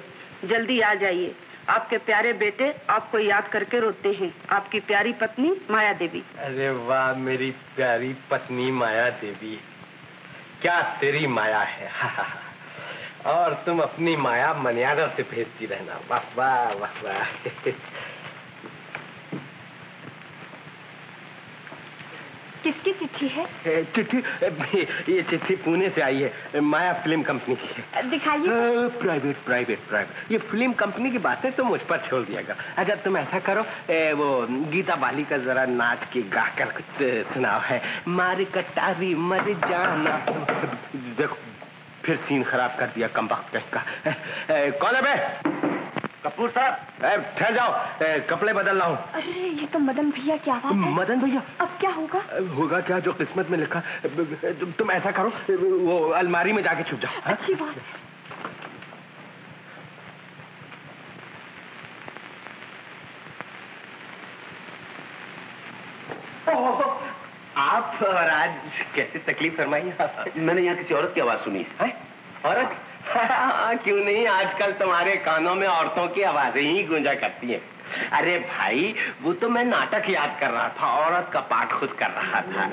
जल्दी आ जाइए, आपके प्यारे बेटे आपको याद करके रोते हैं। आपकी प्यारी पत्नी माया देवी। अरे वाह, मेरी प्यारी पत्नी माया देवी, क्या तेरी माया है। और तुम अपनी माया मनियादर से भेजती रहना। वाह वाह वाह वाह। किसकी चिट्ठी है? चिट्ठी, ये चिट्ठी पुणे से आई है, माया फिल्म कंपनी की है। दिखाइए। प्राइवेट प्राइवेट प्राइवेट, ये फिल्म कंपनी की बातें तो मुझ पर छोड़ दिएगा। अच्छा तुम ऐसा करो, वो गीता बाली का जरा नाच के गा कर कुछ सुनाओ है। मार कटारी मर जाना। देखो फिर सीन खराब कर दिया कमबख्त का। कौन है बे? कपूर साहब ठहर जाओ, कपड़े बदल लाऊं। अरे ये तो मदन भैया की आवाज है। मदन भैया? अब क्या होगा? होगा क्या जो किस्मत में लिखा। तुम ऐसा करो, वो अलमारी में जाके छुप जाओ। अच्छी बात। आप और आज कैसे तकलीफ फरमाई। मैंने यहाँ किसी औरत की आवाज सुनी है। औरत? क्यों नहीं, आजकल तुम्हारे कानों में औरतों की आवाजें ही गूंजा करती हैं। अरे भाई वो तो मैं नाटक याद कर रहा था, औरत का पाठ खुद कर रहा था।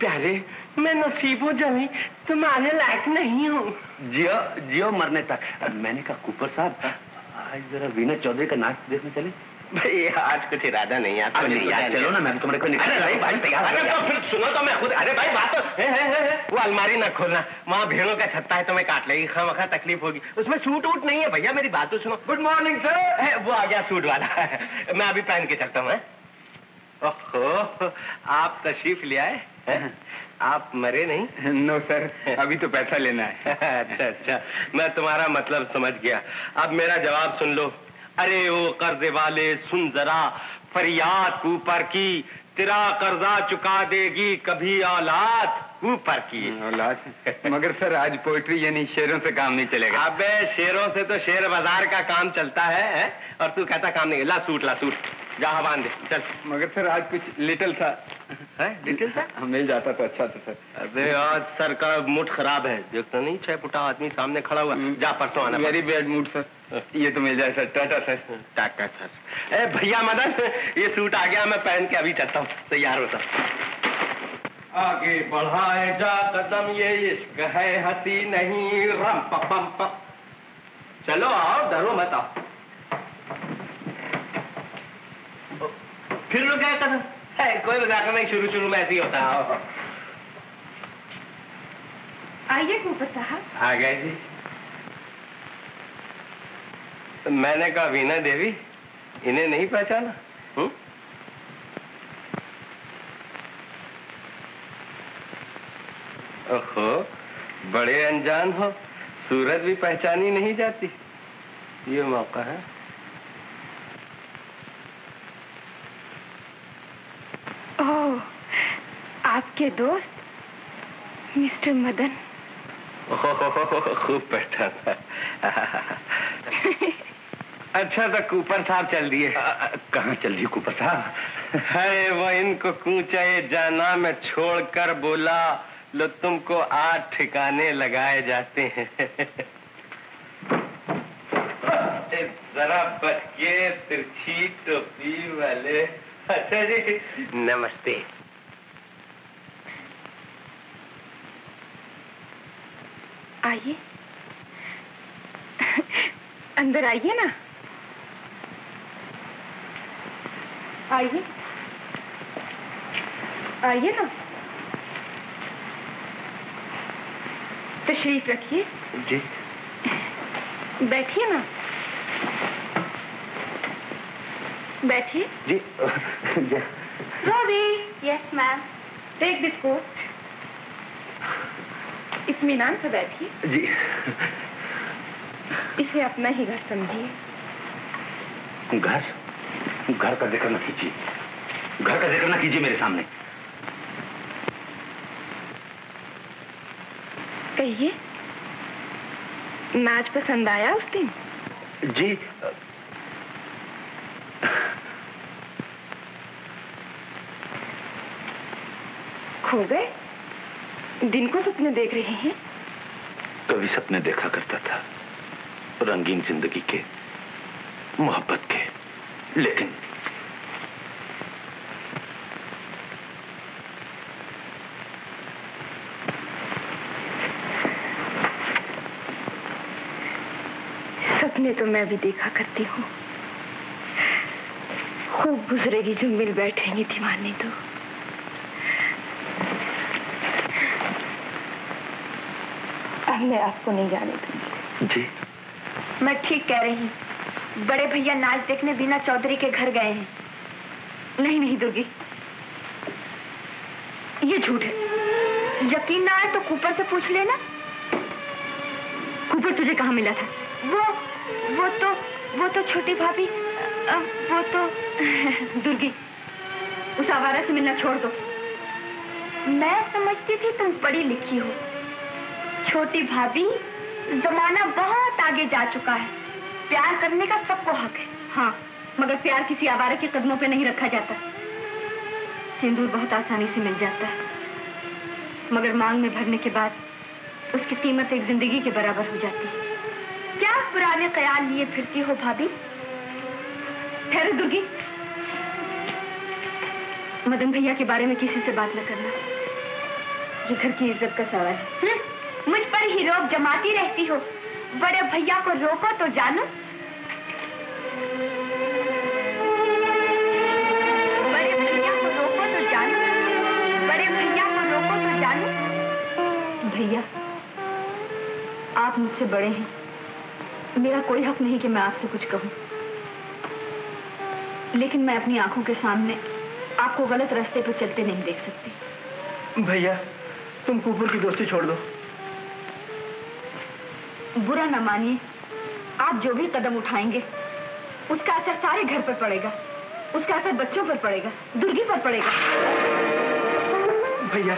प्यारे मैं नसीबों जमी तुम्हारे लायक नहीं हूँ। जियो जियो मरने तक। मैंने कहा कूपर साहब आज जरा वीना चौधरी का नाच देखने चले। भाई आज कुछ इरादा नहीं है। चलो ना, मैं तुम्हारे को वो अलमारी ना खोलना, वहाँ भेड़ों का छत्ता है, तुम्हें काट लेगी, खामखा तकलीफ होगी। उसमें सूट वूट नहीं है। भैया मेरी बात तो सुनो। Good morning sir. वो आ गया सूट वाला, मैं अभी पहन के चलता हूँ। ओहो आप तशरीफ ले आए, आप मरे नहीं? नो सर, अभी तो पैसा लेना है। अच्छा अच्छा, मैं तुम्हारा मतलब समझ गया। अब मेरा जवाब सुन लो। अरे वो कर्ज वाले सुन जरा फरियाद कूपर की, तेरा कर्जा चुका देगी कभी औलाद कूपर की। औलाद? मगर सर आज पोइट्री यानी शेरों से काम नहीं चलेगा। अबे शेरों से तो शेर बाजार का काम चलता है और तू कहता काम नहीं। ला सूट ला सूट, जा बांध दे चल। मगर सर आज कुछ लिटिल था है। लिटिल था मिल जाता तो अच्छा था सर। अबे आज सर का मूड खराब है, देखता नहीं छह फुटा आदमी सामने खड़ा हुआ। जा परसों आना। Very bad mood sir. ये तो मिल जाए sir. Tata sir. Tata sir. ए भैया मदन, ये सूट आ गया, मैं पहन के अभी चलता हूँ, तैयार होता। आगे बढ़ाए जा कदम, ये इश्क है हसी नहीं रम पम पम। चलो आओ, डरो मत आओ। फिर रुक गया कदम? कोई मजाक नहीं, शुरू शुरू में ऐसे ही होता है। आइए कूपर साहब। आ गए जी। मैंने कहा वीना देवी, इन्हें नहीं पहचाना? ओहो बड़े अनजान हो, सूरत भी पहचानी नहीं जाती। ये मौका है। आपके दोस्त मिस्टर मदन। खूब बैठा था। अच्छा तो कूपर साहब चल दिए। कहाँ चल दिए कूपर साहब? अरे वो इनको कूचे जाना में छोड़कर बोला, लो तुमको आज ठिकाने लगाए जाते हैं। जरा बच्चे तिरछी टोपी वाले। अच्छा जी नमस्ते। आइए अंदर आइए ना। आइए आइए ना। तशरीफ रखिए। जी बैठिए ना, बैठिए जी। Robbie, yes ma'am. Take biscuit. इत्मीनान से बैठिए जी। इसे अपना ही घर समझिए। घर का जिक्र न कीजिए, घर का जिक्र न कीजिए मेरे सामने। कहिए, नाच पसंद आया उस दिन? जी खो गए? दिन को सपने देख रहे हैं? कभी सपने देखा करता था, रंगीन जिंदगी के, मोहब्बत के, लेकिन सपने तो मैं भी देखा करती हूँ। खूब गुजरेगी जो मिल बैठेंगे दीवाने तो। अब मैं आपको नहीं जाने दूंगी। जी मैं ठीक कह रही हूँ। बड़े भैया नाच देखने वीना चौधरी के घर गए हैं। नहीं नहीं दुर्गी, ये झूठ है। यकीन ना आए तो कूपर से पूछ लेना। कूपर तुझे कहाँ मिला था? वो तो छोटी भाभी, वो तो दुर्गी, उस आवारा से मिलना छोड़ दो। मैं समझती थी तुम पढ़ी लिखी हो। छोटी भाभी, जमाना बहुत आगे जा चुका है, प्यार करने का सबको हक है। हाँ, मगर प्यार किसी आवारा के कदमों पे नहीं रखा जाता। सिंदूर बहुत आसानी से मिल जाता है, मगर मांग में भरने के बाद उसकी कीमत एक जिंदगी के बराबर हो जाती है। क्या पुराने ख्याल लिए फिरती हो भाभी? ठहरो दुर्गी, मदन भैया के बारे में किसी से बात न करना, ये घर की इज्जत का सवाल है। मुझ पर ही रोक जमाती रहती हो, बड़े भैया को रोको तो जानो। बड़े भैया को रोको तो जानो, बड़े भैया को रोको तो जानो। भैया आप मुझसे बड़े हैं, मेरा कोई हक नहीं कि मैं आपसे कुछ कहूँ, लेकिन मैं अपनी आंखों के सामने आपको गलत रास्ते पर चलते नहीं देख सकती। भैया तुम कूपर की दोस्ती छोड़ दो। बुरा न मानिए, आप जो भी कदम उठाएंगे उसका असर सारे घर पर पड़ेगा, उसका असर बच्चों पर पड़ेगा, दुर्गी पर पड़ेगा। भैया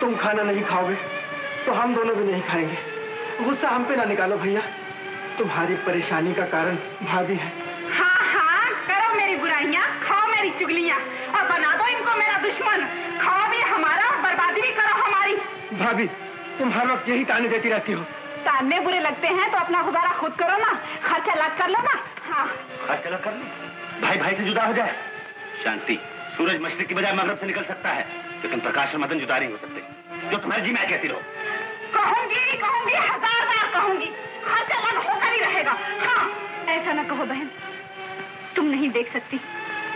तुम खाना नहीं खाओगे तो हम दोनों भी नहीं खाएंगे। गुस्सा हम पे ना निकालो भैया, तुम्हारी परेशानी का कारण भाभी है। हाँ हाँ, करो मेरी बुराइयाँ, खाओ मेरी चुगलियाँ, और बना दो इनको मेरा दुश्मन। खाओ भी हमारा, बर्बादी भी करो हमारी। भाभी तुम हर वक्त यही ताने देती रहती हो। ताने बुरे लगते हैं तो अपना गुजारा खुद करो ना, खर्चा लग कर लो ना। हाँ खर्चा लग कर लो, भाई भाई से जुदा हो जाए। शांति, सूरज मशरिक की बजाय मगरब से निकल सकता है, लेकिन प्रकाश और मदन जुदा नहीं हो सकते। जो तुम्हारे जी मैं कहती रहो। कहूंगी कहूंगी, हजार बार कहूंगी, खर्चा लग होकर ही रहेगा। हाँ ऐसा ना कहो बहन, तुम नहीं देख सकती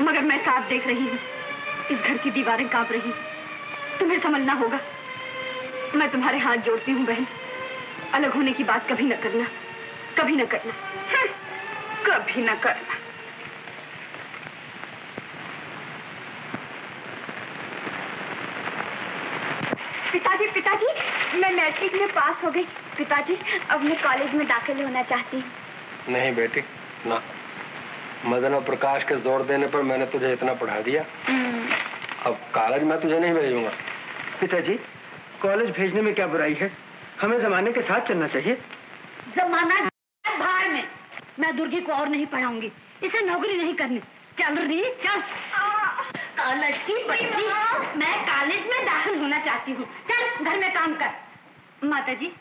मगर मैं साफ देख रही हूँ। इस घर की दीवारें कांप रही, तुम्हें समझना होगा। मैं तुम्हारे हाथ जोड़ती हूँ बहन, अलग होने की बात कभी न करना, कभी न करना, कभी न करना। पिताजी पिताजी, मैं मैट्रिक में पास हो गई। पिताजी अब मैं कॉलेज में दाखिल होना चाहती हूँ। नहीं बेटी ना, मदन और प्रकाश के जोर देने पर मैंने तुझे इतना पढ़ा दिया, अब कॉलेज में तुझे नहीं भेजूंगा। पिताजी कॉलेज भेजने में क्या बुराई है, हमें जमाने के साथ चलना चाहिए। जमाना भाड़ में, मैं दुर्गी को और नहीं पढ़ाऊंगी, इसे नौकरी नहीं करनी। चल रही चल, कॉलेज की बच्ची, मैं कॉलेज में दाखिल होना चाहती हूँ। चल घर में काम कर। माताजी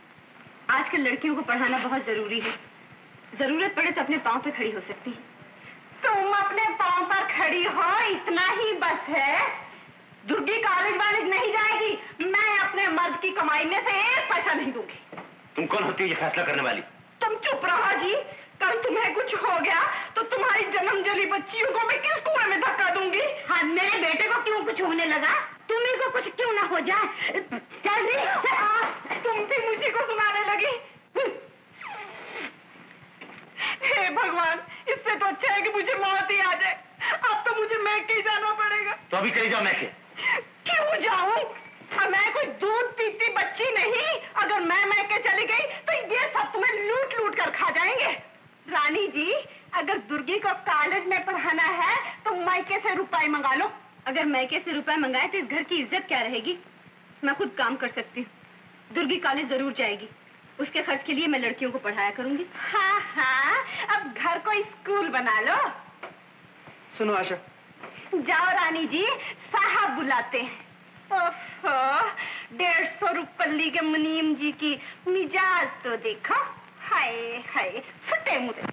आज के लड़कियों को पढ़ाना बहुत जरूरी है, जरूरत पड़े तो अपने पाँव पे खड़ी हो सकती है। तुम अपने पाँव पर खड़ी हो, इतना ही बस है। दुर्गी कॉलेज वालेज नहीं जाएगी, मैं अपने मर्द की कमाई में से एक पैसा नहीं दूंगी। तुम कौन होती हो ये फैसला करने वाली? तुम चुप रहो जी, कल तुम्हें कुछ हो गया तो तुम्हारी जन्मजली बच्चियों को मैं किस कुएं में धक्का दूंगी। हाँ मेरे बेटे को क्यों कुछ होने लगा, तुम्हें को कुछ क्यों ना हो जाए। चल जी। तुम भी मुझी को सुनाने लगी। हे भगवान, इससे तो अच्छा है कि मुझे मौत ही आ जाए। अब तो मुझे महके ही जाना पड़ेगा। तो अभी कहीं जाओ महके। क्यों जाऊं? मैं कोई दूध पीती बच्ची नहीं। अगर मैं महके चली गई तो ये सब तुम्हें लूट लूट कर खा जाएंगे। रानी जी, अगर दुर्गी को कॉलेज में पढ़ाना है तो मायके से रुपए मंगा लो। अगर मायके से रुपए मंगाए तो इस घर की इज्जत क्या रहेगी? मैं खुद काम कर सकती हूँ। दुर्गी कॉलेज जरूर जाएगी, उसके खर्च के लिए मैं लड़कियों को पढ़ाया करूंगी। हाँ हाँ, अब घर को स्कूल बना लो। सुनो आशा। जाओ रानी जी, साहब बुलाते हैं। ओफो, 150 रुपल्ली के मुनीम जी की मिजाज तो देखो। हाय हाय, फटे मुझे।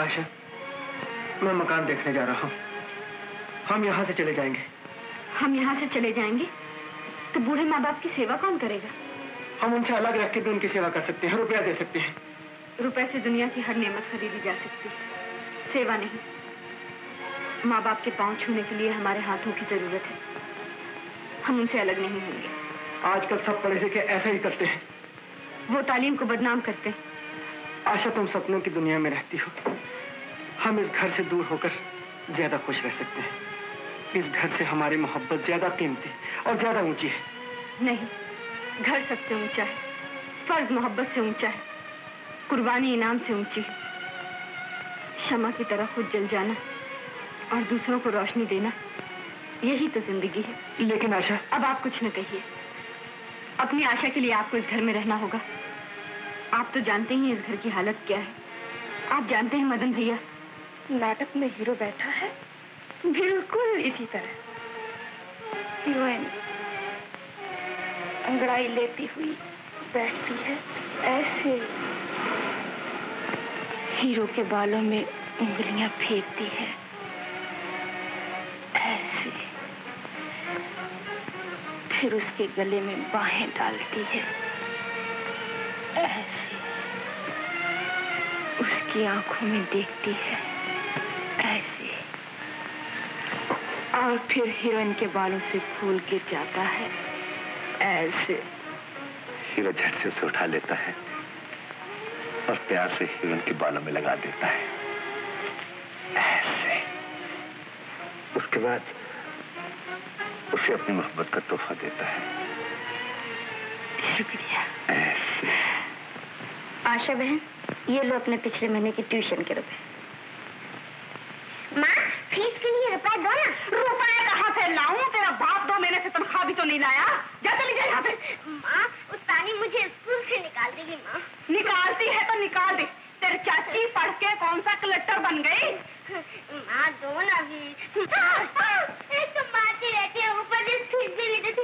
आयशा, मैं मकान देखने जा रहा हूँ। हम यहाँ से चले जाएंगे। हम यहाँ से चले जाएंगे तो बूढ़े माँ बाप की सेवा कौन करेगा? हम उनसे अलग रख के भी उनकी सेवा कर सकते हैं। रुपया दे सकते हैं। रुपये से दुनिया की हर नेमत खरीदी जा सकती है, सेवा नहीं। माँ बाप के पांव छूने के लिए हमारे हाथों की जरूरत है। हम उनसे अलग नहीं होंगे। आजकल सब पढ़े लिखे ऐसा ही करते हैं। वो तालीम को बदनाम करते हैं। आशा, तुम सपनों की दुनिया में रहती हो। हम इस घर से दूर होकर ज्यादा खुश रह सकते हैं। इस घर से हमारी मोहब्बत ज्यादा कीमती और ज्यादा ऊंची है। नहीं, घर सबसे ऊंचा है। फर्ज मोहब्बत से ऊंचा है। कुर्बानी इनाम से ऊंची है। शमा की तरह खुद जल जाना और दूसरों को रोशनी देना, यही तो जिंदगी है। लेकिन आशा। अब आप कुछ न कहिए। अपनी आशा के लिए आपको इस घर में रहना होगा। आप तो जानते ही इस घर की हालत क्या है। आप जानते हैं मदन भैया, नाटक में हीरो बैठा है, बिल्कुल इसी तरह। हीरोइन अंगड़ाई लेती हुई बैठती है, ऐसे हीरो के बालों में उंगलियां फेरती है, ऐसे फिर उसके गले में बाहें डालती है, ऐसे उसकी आंखों में देखती है, ऐसे और फिर हीरोइन के बालों से फूल गिर जाता है, ऐसे। हीरो झट से उसे उठा लेता है और प्यार से हीरोइन के बालों में लगा देता है, ऐसे। उसके बाद उसे अपनी मोहब्बत का तोहफा देता है। शुक्रिया। ऐसे। आशा बहन, ये लो अपने पिछले महीने की ट्यूशन के रुपए। माँ, फीस के लिए रुपए दो ना। रुपए कहाँ से लाऊं? तेरा बाप 2 महीने से तनख्वाह भी तो नहीं लाया। जा, चली जा यहाँ से। माँ, उस्तानी मुझे स्कूल से निकाल देगी। माँ, निकालती है तो निकाल दे। तेरे चाची पढ़ के कौन सा कलेक्टर बन गई? माँ दो ना भी। तुम बात ही रहती है, ऊपर से फीस भी नहीं देती।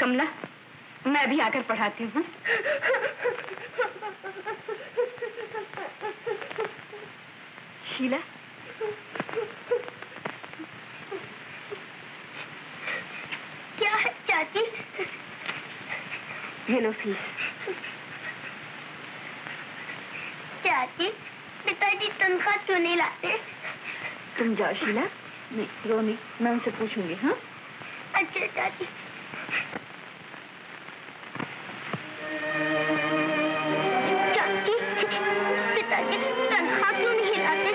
कमला, मैं भी आकर पढ़ाती हूँ। शीला, क्या है चाची? ये लो फीस। चाची, पिताजी तनख्वाह क्यों नहीं लाते? तुम जाओ शीला। नहीं, रो नहीं, मैं उनसे पूछूंगी। हाँ, अच्छा चाची। चाची, पिताजी तनख्वाह क्यों नहीं लाते?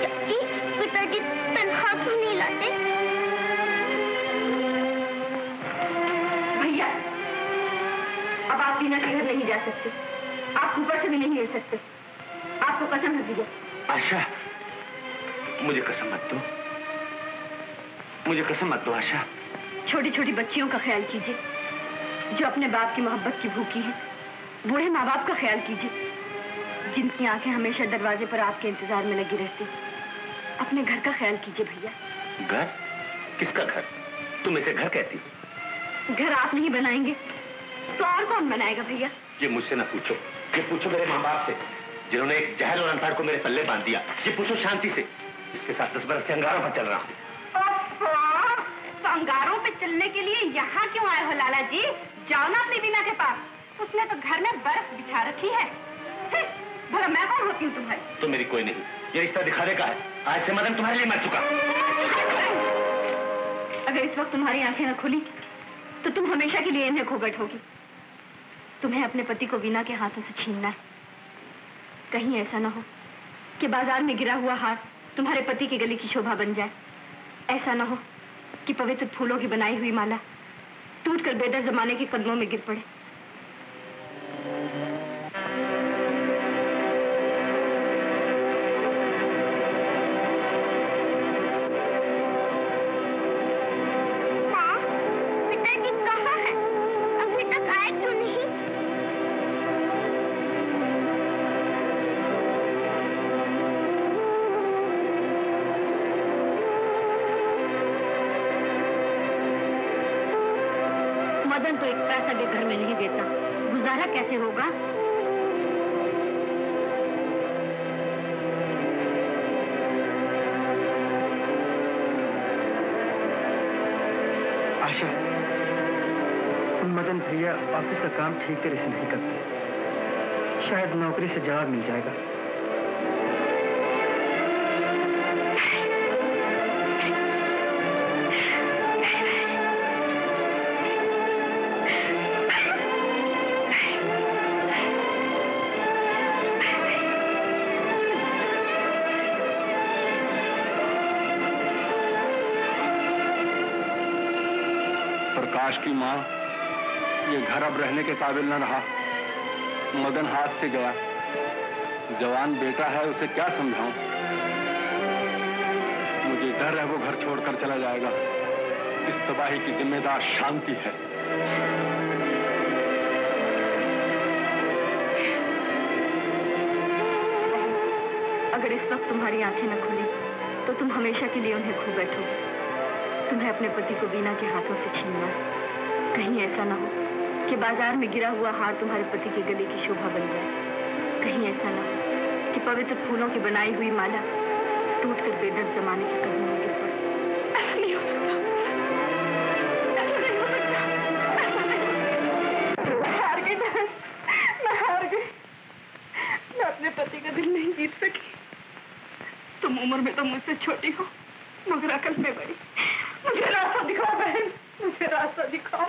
चाची, पिताजी तनख्वाह क्यों नहीं लाते? भैया, अब आप बिना के घर नहीं जा सकते। आप ऊपर से भी नहीं ले सकते। आपको कसम मत दीजिए। आशा, मुझे कसम मत दो। मुझे कसम मत दो आशा। छोटी छोटी बच्चियों का ख्याल कीजिए जो अपने बाप की मोहब्बत की भूखी है। बूढ़े माँ बाप का ख्याल कीजिए जिनकी आंखें हमेशा दरवाजे पर आपके इंतजार में लगी रहती। अपने घर का ख्याल कीजिए भैया। घर? किसका घर? तुम इसे घर कहती हो? घर आप नहीं बनाएंगे तो और कौन बनाएगा भैया? ये मुझसे ना पूछो। ये पूछो मेरे माँ बाप से जिन्होंने एक जहल और अंधकार को मेरे पल्ले बांध दिया। ये पूछो शांति से जिसके साथ 10 बरस से अंगारों पर चल रहा हूँ। तो अंगारों पे चलने के लिए यहाँ क्यों आए हो लाला जी? जाओ ना अपनी बीना के पास। उसने तो घर में बर्फ बिछा रखी है। भला मैं कौन होती हूँ तुम्हारी? तो मेरी कोई नहीं। ये रिश्ता दिखाने का है। आज से मदन तुम्हारे लिए मर चुका। अगर इस वक्त तुम्हारी आंखें न खुली तो तुम हमेशा के लिए इन्हें खो बैठोगी। तुम्हें अपने पति को वीना के हाथों से छीनना है। कहीं ऐसा ना हो कि बाजार में गिरा हुआ हार तुम्हारे पति की गले की शोभा बन जाए। ऐसा ना हो कि पवित्र फूलों की बनाई हुई माला टूटकर बेदर जमाने के कदमों में गिर पड़े। ठीक तरह से नहीं करते, शायद नौकरी से जवाब मिल जाएगा। प्रकाश की माँ ये घर अब रहने के काबिल न रहा, मदन हाथ से गया। जवान बेटा है, उसे क्या समझाऊं? मुझे डर है वो घर छोड़कर चला जाएगा। इस तबाही की जिम्मेदार शांति है। अगर इस वक्त तुम्हारी आंखें न खुली तो तुम हमेशा के लिए उन्हें खो बैठो। तुम्हें अपने पति को वीना के हाथों से छीनना। कहीं ऐसा ना हो कि बाजार में गिरा हुआ हार तुम्हारे पति के गले की शोभा बन जाए। कहीं ऐसा ना हो कि पवित्र फूलों की बनाई हुई माला टूटकर बेदर्द जमाने के कदमों में गिर पड़े। ऐसा नहीं हो सकता, ऐसा नहीं हो सकता। मैं हार गई, मैं हार गई। मैं अपने पति का दिल नहीं जीत सकी। तुम उम्र में तो मुझसे छोटी हो मगर अकल में बड़ी। मुझे रास्ता दिखाओ बहन, मुझे रास्ता दिखाओ।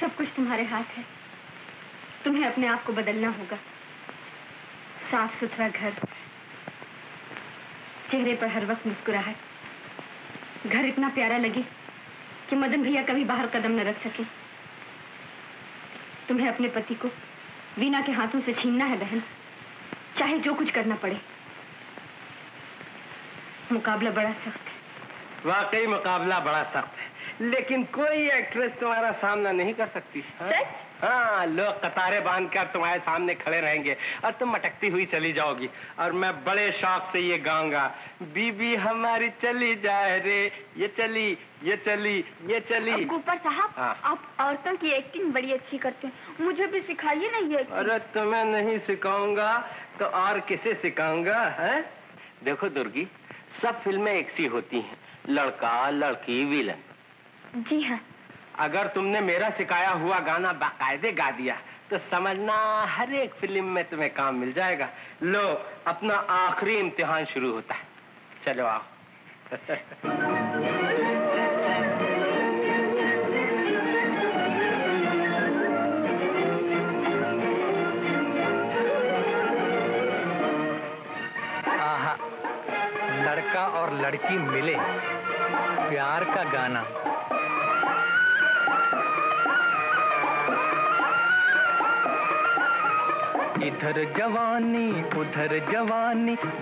सब कुछ तुम्हारे हाथ है, तुम्हें अपने आप को बदलना होगा। साफ सुथरा घर, चेहरे पर हर वक्त मुस्कुराहट, घर इतना प्यारा लगे कि मदन भैया कभी बाहर कदम न रख सके। तुम्हें अपने पति को वीना के हाथों से छीनना है बहन, चाहे जो कुछ करना पड़े। मुकाबला बड़ा सख्त है। वाकई मुकाबला बड़ा सख्त है, लेकिन कोई एक्ट्रेस तुम्हारा सामना नहीं कर सकती। हाँ, लोग कतारें बांधकर तुम्हारे सामने खड़े रहेंगे और तुम मटकती हुई चली जाओगी। और मैं बड़े शौक से ये गाऊंगा, बीबी हमारी चली जाए रे, ये चली ये चली ये चली। कूपर साहब, आप औरतों की एक्टिंग बड़ी अच्छी करते हैं, मुझे भी सिखाइए ना ये। अरे तुम्हें नहीं सिखाऊंगा तो और किसे सिखाऊंगा है? देखो दुर्गी, सब फिल्में एक सी होती है, लड़का लड़की विलन। जी हाँ। अगर तुमने मेरा सिखाया हुआ गाना बाकायदे गा दिया तो समझना हर एक फिल्म में तुम्हें काम मिल जाएगा। लो, अपना आखिरी इम्तिहान शुरू होता है, चलो आओ। आहा, लड़का और लड़की मिले, प्यार का गाना। इधर जवानी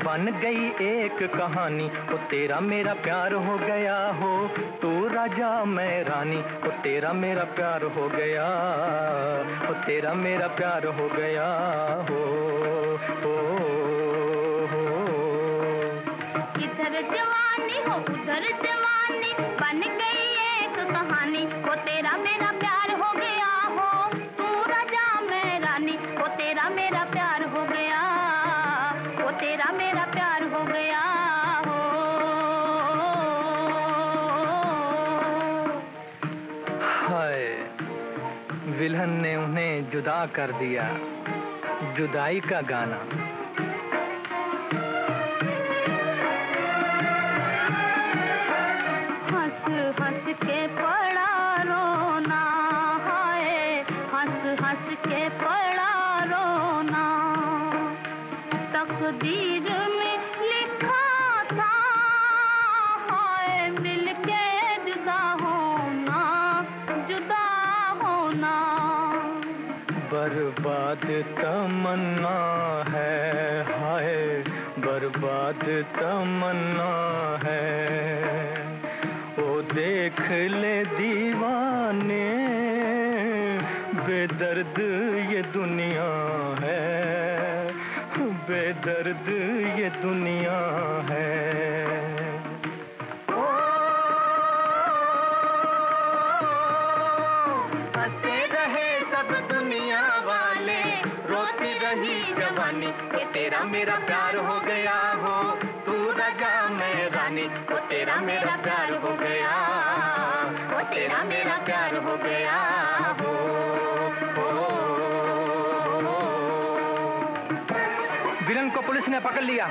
बन गई एक कहानी। वो तेरा मेरा प्यार हो गया हो, तू राजा मैं रानी। वो तेरा मेरा प्यार हो गया, वो तेरा मेरा प्यार हो गया हो। इधर जवानी हो उधर जवानी बन गई एक कहानी। वो तेरा मेरा प्यार हो गया हो, तू राजा मैं रानी। वो तेरा मेरा प्यार हो गया, वो तेरा मेरा प्यार हो गया हो। हाय, विल्हन ने उन्हें जुदा कर दिया, जुदाई का गाना। हाँ तमन्ना है हाय बर्बाद तमन्ना है ओ देख ले दीवाने बेदर्द ये दुनिया है बेदर्द ये दुनिया है जवानी वो तेरा मेरा प्यार हो गया हो तू राजा मैं रानी वो तेरा मेरा प्यार हो गया वो तेरा मेरा प्यार हो गया हो विलन को पुलिस ने पकड़ लिया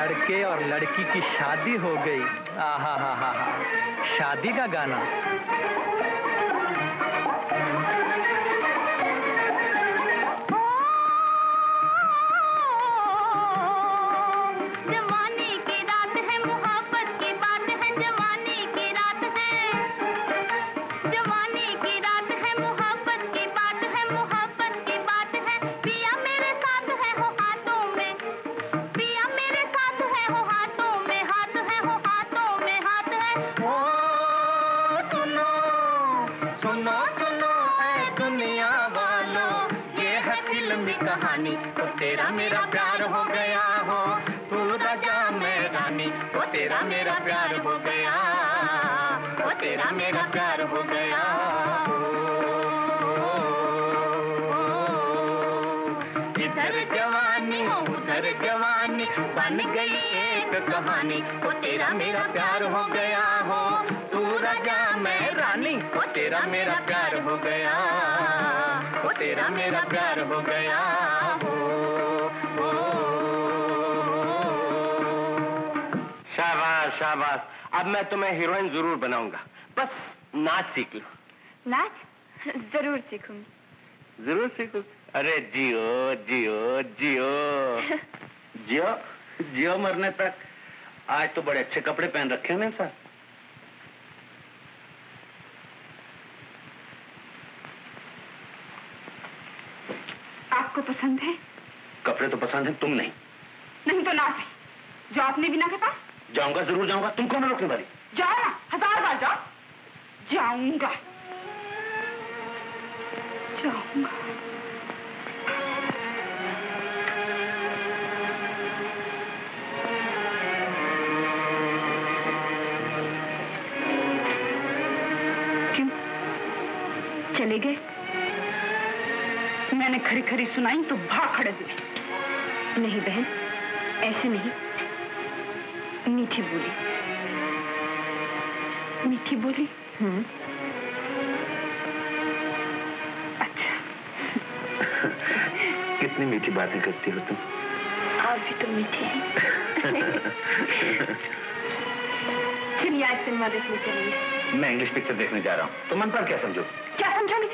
लड़के और लड़की की शादी हो गई। आहा हा हा हा शादी का गाना तेरा मेरा प्यार हो गया हो तू राजा मैं रानी वो तेरा मेरा प्यार हो गया वो तेरा मेरा प्यार हो गया इधर जवानी बन गई एक कहानी वो तेरा मेरा प्यार हो गया हो तू राजा मैं रानी वो तेरा मेरा प्यार हो गया वो तेरा मेरा प्यार हो गया शाबाश शाबाश अब मैं तुम्हें हीरोइन जरूर बनाऊंगा बस नाच सीख लो। नाच जरूर सीखूंगी जरूर सीखो। अरे जियो जियो जियो जियो जियो मरने तक। आज तो बड़े अच्छे कपड़े पहन रखे हैं सर। आपको पसंद है कपड़े? तो पसंद है तुम नहीं। नहीं तो नाच जो आपने बिना के पास जाऊंगा जरूर जाऊंगा तुम कौन रोकने वाली। जाओ ना हजार बार जाओ। जाऊंगा जाऊंगा क्यों चले गए? मैंने खरी खरी सुनाई तो भाग खड़े हुए। नहीं बहन ऐसे नहीं। मीठी बोली मीठी बोली। अच्छा कितनी मीठी बातें करती हो तुम। आप भी तो मीठी हैं। चलिए आज सिनेमा देखने के लिए। मैं इंग्लिश पिक्चर देखने जा रहा हूँ। तो मन पर क्या समझो? क्या समझोगी?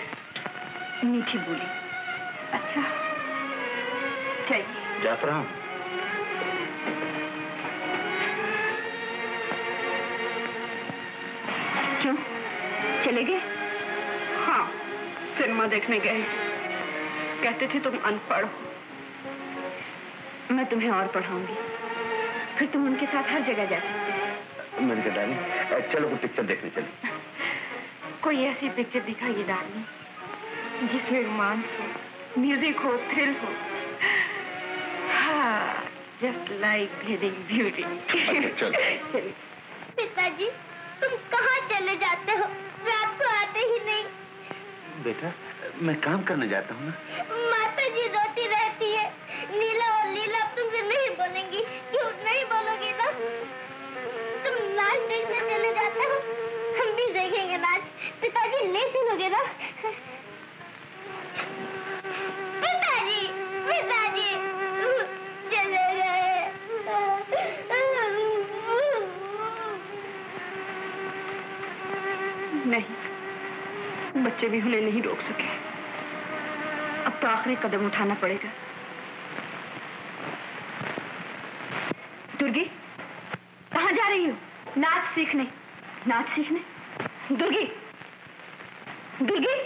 मीठी बोली। अच्छा चलिए जाता रहा हूँ। क्यों चले गए? हाँ सिनेमा देखने गए। कहते थे तुम अनपढ़ हो। मैं तुम्हें और पढ़ाऊंगी फिर तुम उनके साथ हर जगह जा सकते। मेरी डार्लिंग चलो कोई पिक्चर देखने चले। कोई ऐसी पिक्चर दिखाइए डार्लिंग जिसमें रोमांस हो म्यूजिक हो थ्रिल हो। हाँ जस्ट लाइक ब्लीडिंग ब्यूटी। पिताजी तुम कहाँ चले जाते हो? रात को आते ही नहीं। बेटा मैं काम करने जाता हूँ ना। माता जी रोती रहती है। नीला और लीला तुमसे नहीं बोलेंगी। क्यों नहीं बोलोगी ना? तुम नाच देखने चले जाते हो? हम भी देखेंगे नाच। पिताजी ले चलोगे ना? पिताजी पिताजी चले गए। बच्चे भी उन्हें नहीं रोक सके। अब तो आखिरी कदम उठाना पड़ेगा। दुर्गी, कहाँ जा रही हो? नाच सीखने। नाच सीखने? दुर्गी, दुर्गी।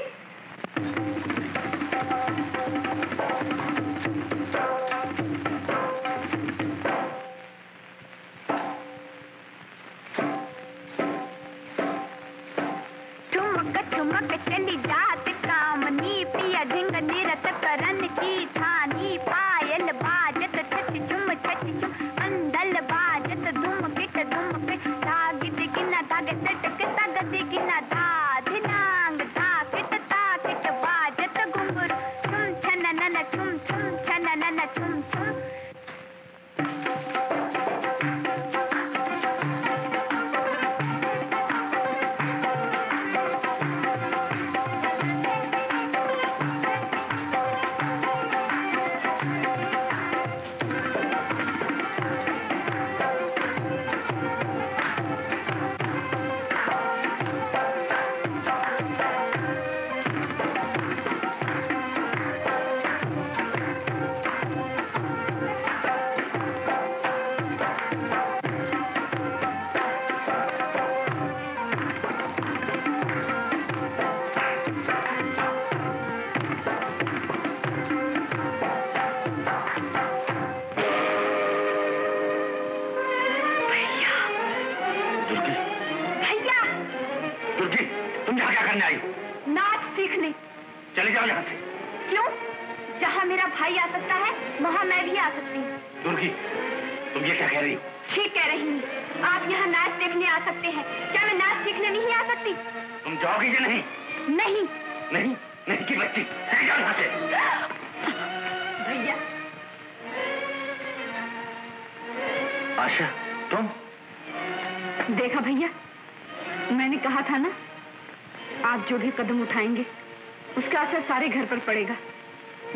पड़ेगा,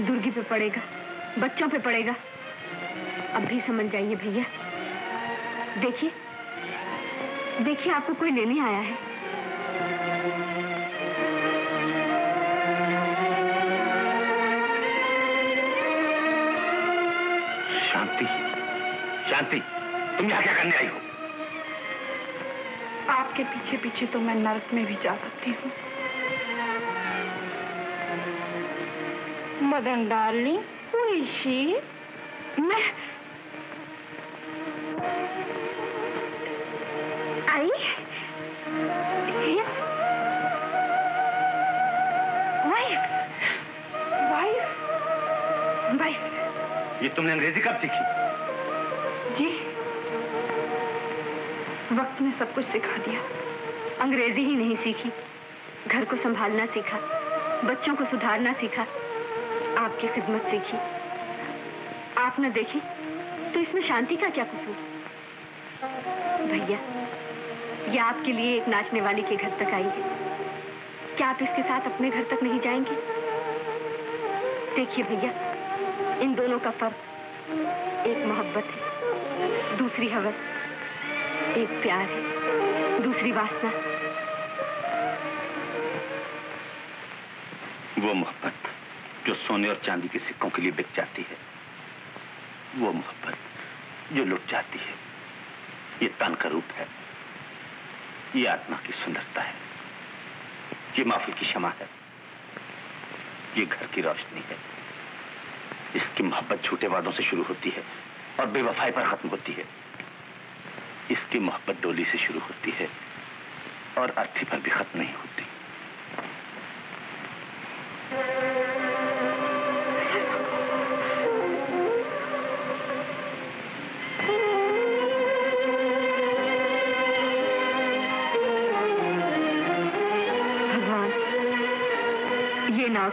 दुर्गी पे पड़ेगा, बच्चों पे पड़ेगा। अब भी समझ जाइए भैया। देखिए, देखिए आपको कोई लेने आया है। शांति, शांति, तुम यहाँ क्या करने आई हो? आपके पीछे पीछे तो मैं नरक में भी जा सकती हूँ। Madan darling, who is she? मैं आई वाइफ, वाइफ, वाइफ। ये तुमने अंग्रेजी कब सीखी? जी, वक्त ने सब कुछ सिखा दिया। अंग्रेजी ही नहीं सीखी, घर को संभालना सीखा, बच्चों को सुधारना सीखा, आपकी खिदमत सीखी। आपने देखी तो इसमें शांति का क्या कसूर? भैया, यह आपके लिए एक नाचने वाली के घर तक आई है। क्या आप इसके साथ अपने घर तक नहीं जाएंगे? देखिए भैया, इन दोनों का फर्क एक मोहब्बत है, दूसरी हवस, एक प्यार है, दूसरी वासना। वो मोहब्बत जो सोने और चांदी के सिक्कों के लिए बिक जाती है, वो मोहब्बत जो लुट जाती है, ये तन का रूप है, ये आत्मा की सुंदरता है, ये माफी की क्षमा है, ये घर की रोशनी है। इसकी मोहब्बत झूठे वादों से शुरू होती है और बेवफाई पर खत्म होती है। इसकी मोहब्बत डोली से शुरू होती है और अर्थी पर भी खत्म नहीं होती।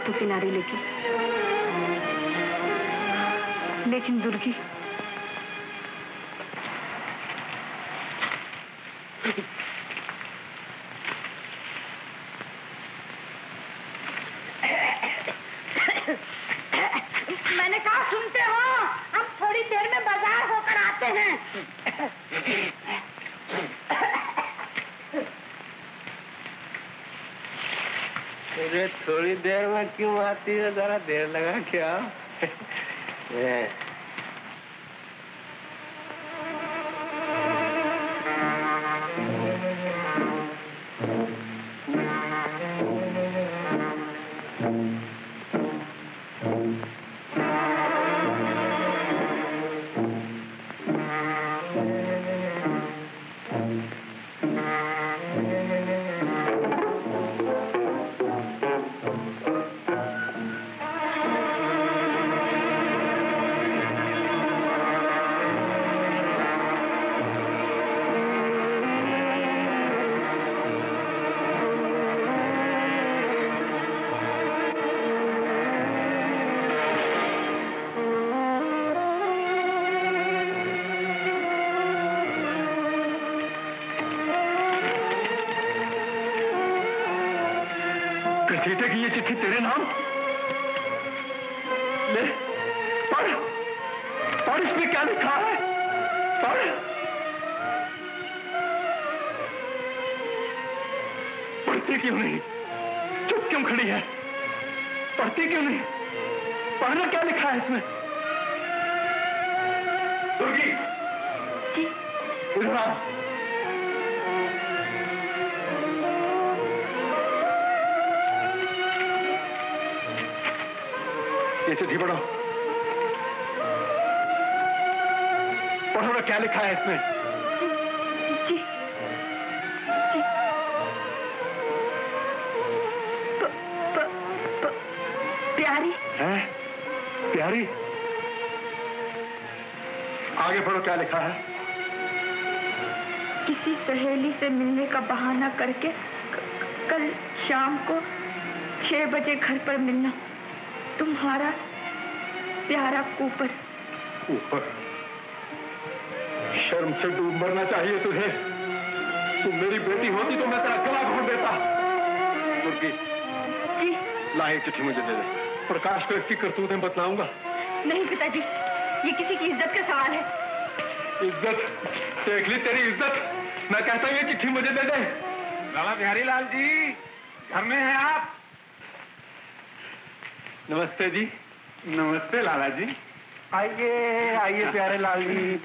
तो किनारे लेके, लेकिन दुर्गी, मैंने कहा सुनते हो? हम थोड़ी देर में बाजार होकर आते हैं। थोड़ी देर में क्यों आती है, जरा देर लगा क्या? करके कल शाम को 6 बजे घर पर मिलना। तुम्हारा प्यारा कूपर। कूपर, शर्म से डूब मरना चाहिए तुझे। तुम मेरी बेटी होती तो मैं तेरा गला घोंट देता। दुर्गी, जी लाए चिट्ठी मुझे दे दे। प्रकाश को इसकी करतूतें बतलाऊंगा। नहीं पिताजी, ये किसी की इज्जत का सवाल है। इज्जत देख ली तेरी इज्जत। मैं कहता हूँ चिट्ठी मुझे दे दे। लाला बिहारी लाल जी घर में हैं आप? नमस्ते जी। नमस्ते लाला जी। आइए आइए प्यारे लाल जी,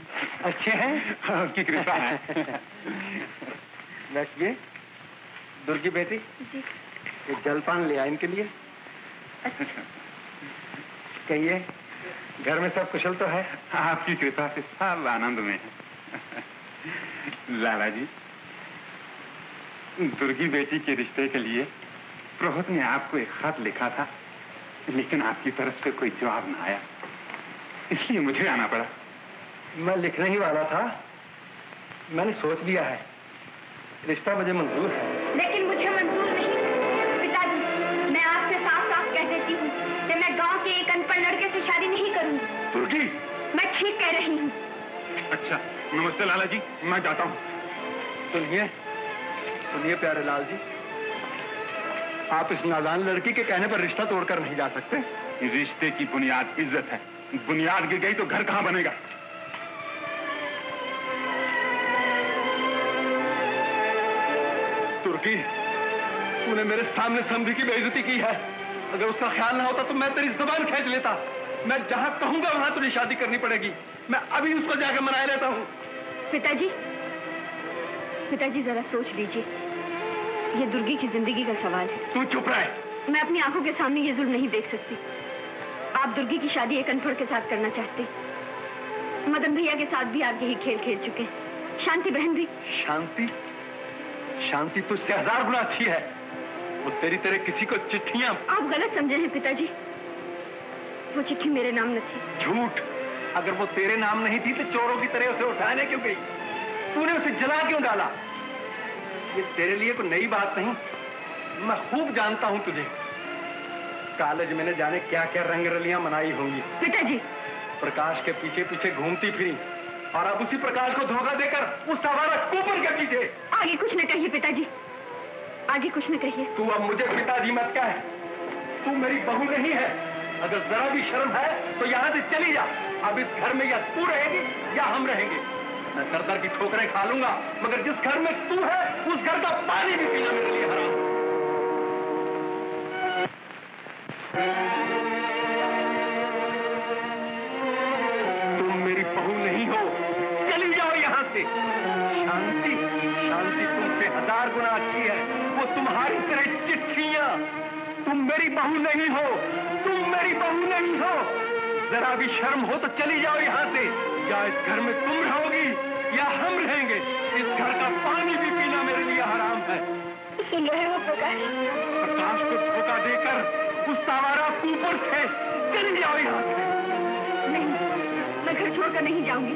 अच्छे हैं? आपकी कृपा है। लक्ष्मी, दुर्गी बेटी, एक जलपान ले आए इनके लिए। कहिए, घर में सब कुशल तो है? आपकी कृपा से सब आनंद में है। लाला जी, दुर्गी बेटी के रिश्ते के लिए प्रभुत ने आपको एक खत लिखा था, लेकिन आपकी तरफ से कोई जवाब ना आया, इसलिए मुझे आना पड़ा। मैं लिखने ही वाला था, मैंने सोच लिया है, रिश्ता मुझे मंजूर है। लेकिन मुझे मंजूर नहीं। पिताजी, मैं आपसे साफ साफ कह देती हूँ कि मैं गांव के एक अनपढ़ लड़के से शादी नहीं करूँगी। दुर्गी, मैं ठीक कह रही हूँ। अच्छा, नमस्ते लाला जी, मैं जाता हूँ। सुनिए सुनिए प्यारे लाल जी, आप इस नादान लड़की के कहने पर रिश्ता तोड़कर नहीं जा सकते। रिश्ते की बुनियाद इज्जत है, बुनियाद गिर गई तो घर कहाँ बनेगा। तुर्की, तूने मेरे सामने समधी की बेइज्जती की है। अगर उसका ख्याल ना होता तो मैं तेरी जुबान खींच लेता। मैं जहाँ कहूँगा वहाँ तुझे शादी करनी पड़ेगी। मैं अभी उसको जाकर मनाए लेता हूँ। पिताजी, पिताजी जरा सोच लीजिए, ये दुर्गी की जिंदगी का सवाल है। तू चुप रहे। मैं अपनी आंखों के सामने ये जुल्म नहीं देख सकती। आप दुर्गी की शादी एक अनपढ़ के साथ करना चाहते। मदन भैया के साथ भी आप यही खेल खेल चुके। शांति बहन भी। शांति, शांति तुझसे 1000 गुना अच्छी है। वो तेरी तरह किसी को चिट्ठियाँ। आप गलत समझे हैं पिताजी, वो चिट्ठी मेरे नाम न थी। झूठ। अगर वो तेरे नाम नहीं थी तो चोरों की तरह उसे उठाने क्यों गई? तूने उसे जला क्यों डाला? ये तेरे लिए कोई नई बात नहीं, मैं खूब जानता हूँ तुझे। कॉलेज में न जाने क्या क्या रंगरलियां मनाई होंगी। पिताजी, प्रकाश के पीछे पीछे घूमती फिरी और अब उसी प्रकाश को धोखा देकर उस आवारा कूपर के पीछे। आगे कुछ न कहिए पिताजी, आगे कुछ न कहिए। तू अब मुझे पिताजी मत कह, तू मेरी बहू नहीं है। अगर जरा भी शर्म है तो यहाँ से चली जा। अब इस घर में या तू रहेगी या हम रहेंगे। मैं दर दर की ठोकरें खा लूंगा, मगर जिस घर में तू है उस घर का पानी भी पीना मेरे लिए हराम। तुम मेरी बहू नहीं हो, चली जाओ यहाँ से। शांति, शांति तुमसे 1000 गुना अच्छी है। वो तुम्हारी तरह चिट्ठियाँ। तुम मेरी बहू नहीं हो, तुम मेरी बहू नहीं हो। जरा भी शर्म हो तो चली जाओ यहाँ से। या इस घर में तुम रहोगी या हम रहेंगे। इस घर का पानी भी पीना मेरे लिए हराम है। सुन रहे हो प्रकाश? प्रकाश को धोखा देकर उस सवारा कूपर से चली जाओ यहाँ से। नहीं, मैं घर छोड़कर नहीं जाऊंगी।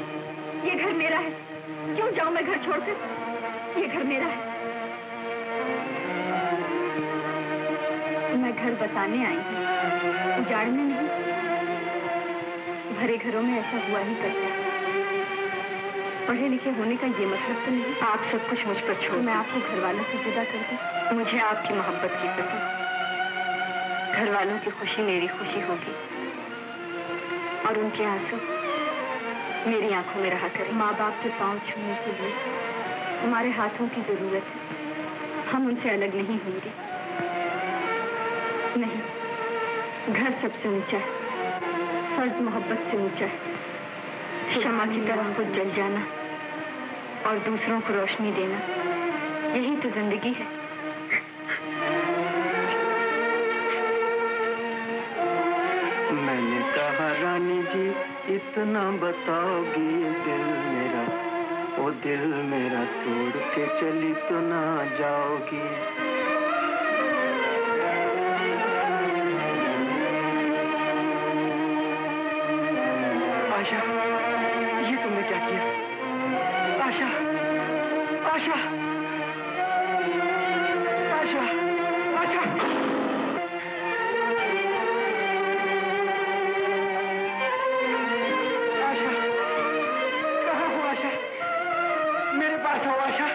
ये घर मेरा है। क्यों जाऊँ मैं घर छोड़कर? ये घर मेरा है। मैं घर बताने आई हूँ, उजाड़ने नहीं। भरे घरों में ऐसा हुआ ही करता है। पढ़े लिखे होने का ये मतलब तो नहीं। आप सब कुछ मुझ पर छोड़। मैं आपको घर वालों से जुदा कर दूं। मुझे आपकी मोहब्बत की पता। घर वालों की खुशी मेरी खुशी होगी और उनके आंसू मेरी आंखों में रहा करें। माँ बाप के पांव छूने के लिए हमारे हाथों की जरूरत है। हम उनसे अलग नहीं होंगे। नहीं, घर सबसे ऊंचा है। फर्ज मोहब्बत से ऊंचा है। क्षमा की तरह को जल जाना और दूसरों को रोशनी देना, यही तो जिंदगी है। मैंने कहा रानी जी इतना बताओगी दिल मेरा, ओ दिल मेरा तोड़ के चली तो ना जाओगी। आशा, ये तुमने क्या किया? आशा, आशा, आशा, आशा। आशा, कहाँ हो आशा? मेरे पास हो आशा।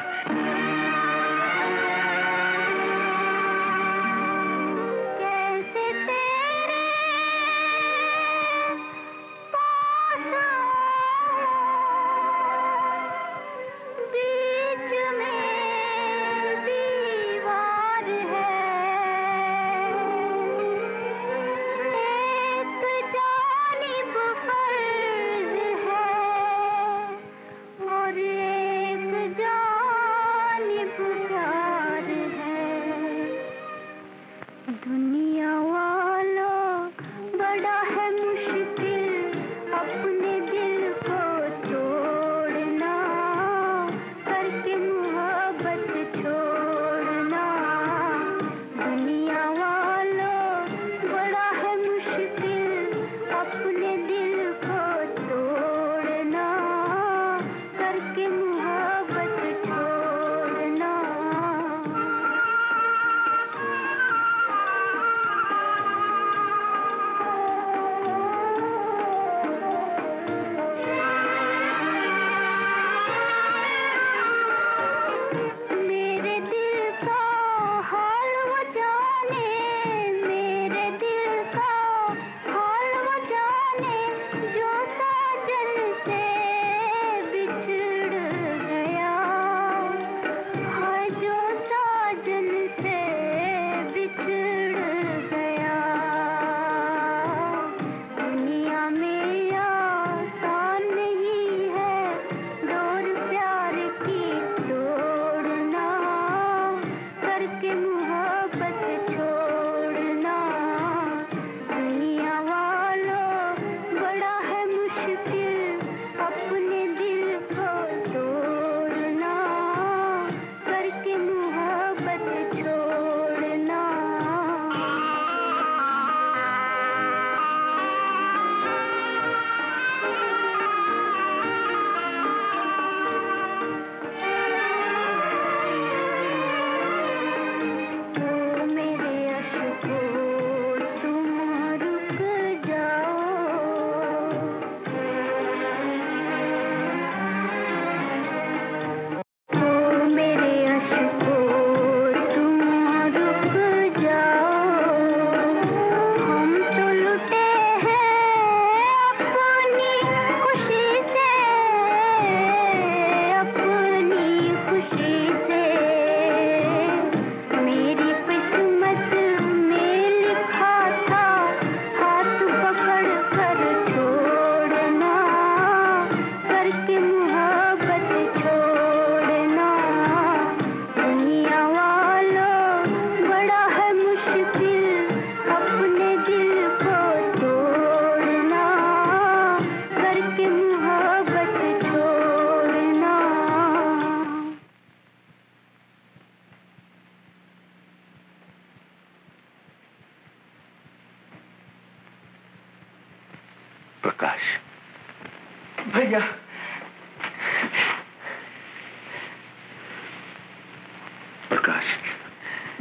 प्रकाश,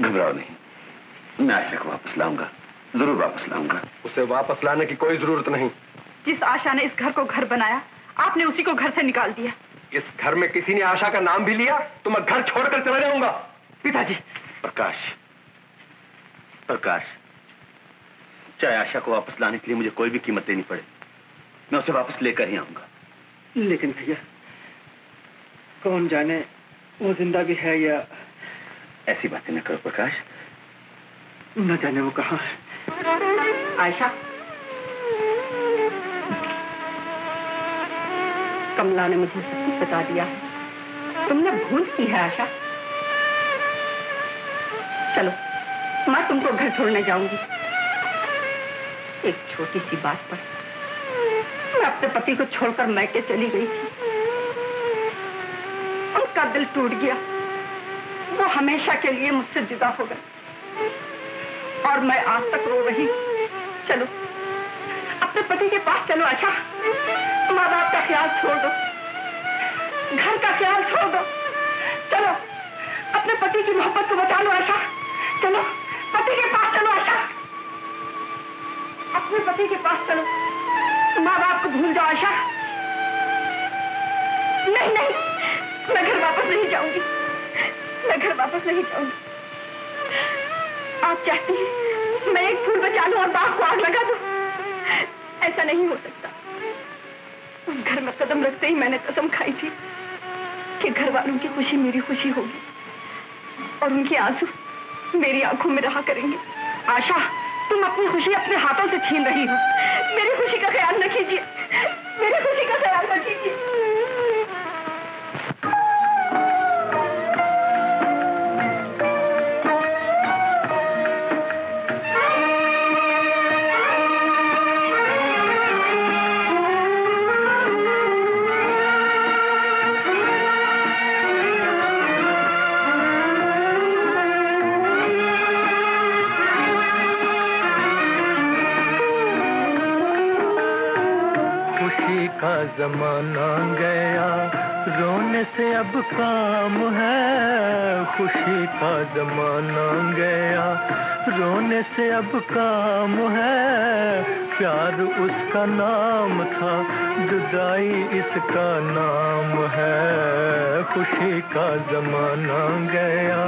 घबराओ नहीं, मैं आशा को वापस लाऊंगा, जरूर वापस लाऊंगा। उसे वापस लाने की कोई जरूरत नहीं। जिस आशा ने इस घर को घर बनाया, आपने उसी को घर से निकाल दिया। इस घर में किसी ने आशा का नाम भी लिया तो मैं घर छोड़कर चला जाऊंगा। पिताजी। प्रकाश, प्रकाश, चाहे आशा को वापस लाने के लिए मुझे कोई भी कीमत देनी पड़े, मैं उसे वापस लेकर ही आऊंगा। लेकिन भैया, कौन जाने वो जिंदा भी है या। ऐसी बातें न करो प्रकाश, न जाने वो कहाँ है। आयशा, कमला ने मुझे सब कुछ बता दिया। तुमने भूल की है आशा। चलो, मैं तुमको घर छोड़ने जाऊंगी। एक छोटी सी बात पर मैं अपने पति को छोड़कर मैके चली गई थी। उनका दिल टूट गया, वो हमेशा के लिए मुझसे जुदा हो गए और मैं आज तक रो रही। चलो अपने पति के पास चलो। अच्छा, माँ बाप का ख्याल छोड़ दो, घर का ख्याल छोड़ दो, चलो अपने पति की मोहब्बत को बचा लो। आशा, चलो पति के पास चलो। आशा, अपने पति के पास चलो, माँ बाप को भूल जाओ। आशा, नहीं नहीं, मैं घर वापस नहीं जाऊंगी, मैं घर वापस नहीं जाऊंगी। आप चाहती हैं मैं एक फूल बचा लूं और बाप को आग लगा दूं? ऐसा नहीं हो सकता। उस घर में कदम रखते ही मैंने कसम खाई थी कि घर वालों की खुशी मेरी खुशी होगी और उनके आंसू मेरी आंखों में रहा करेंगे। आशा, तुम अपनी खुशी अपने हाथों से छीन रही हो। मेरी खुशी का ख्याल रखिए, मेरी खुशी का ख्याल रखिए। जमाना गया, रोने से अब काम है। खुशी का जमाना गया, रोने से अब काम है। प्यार उसका नाम था, जुदाई इसका नाम है। खुशी का जमाना गया।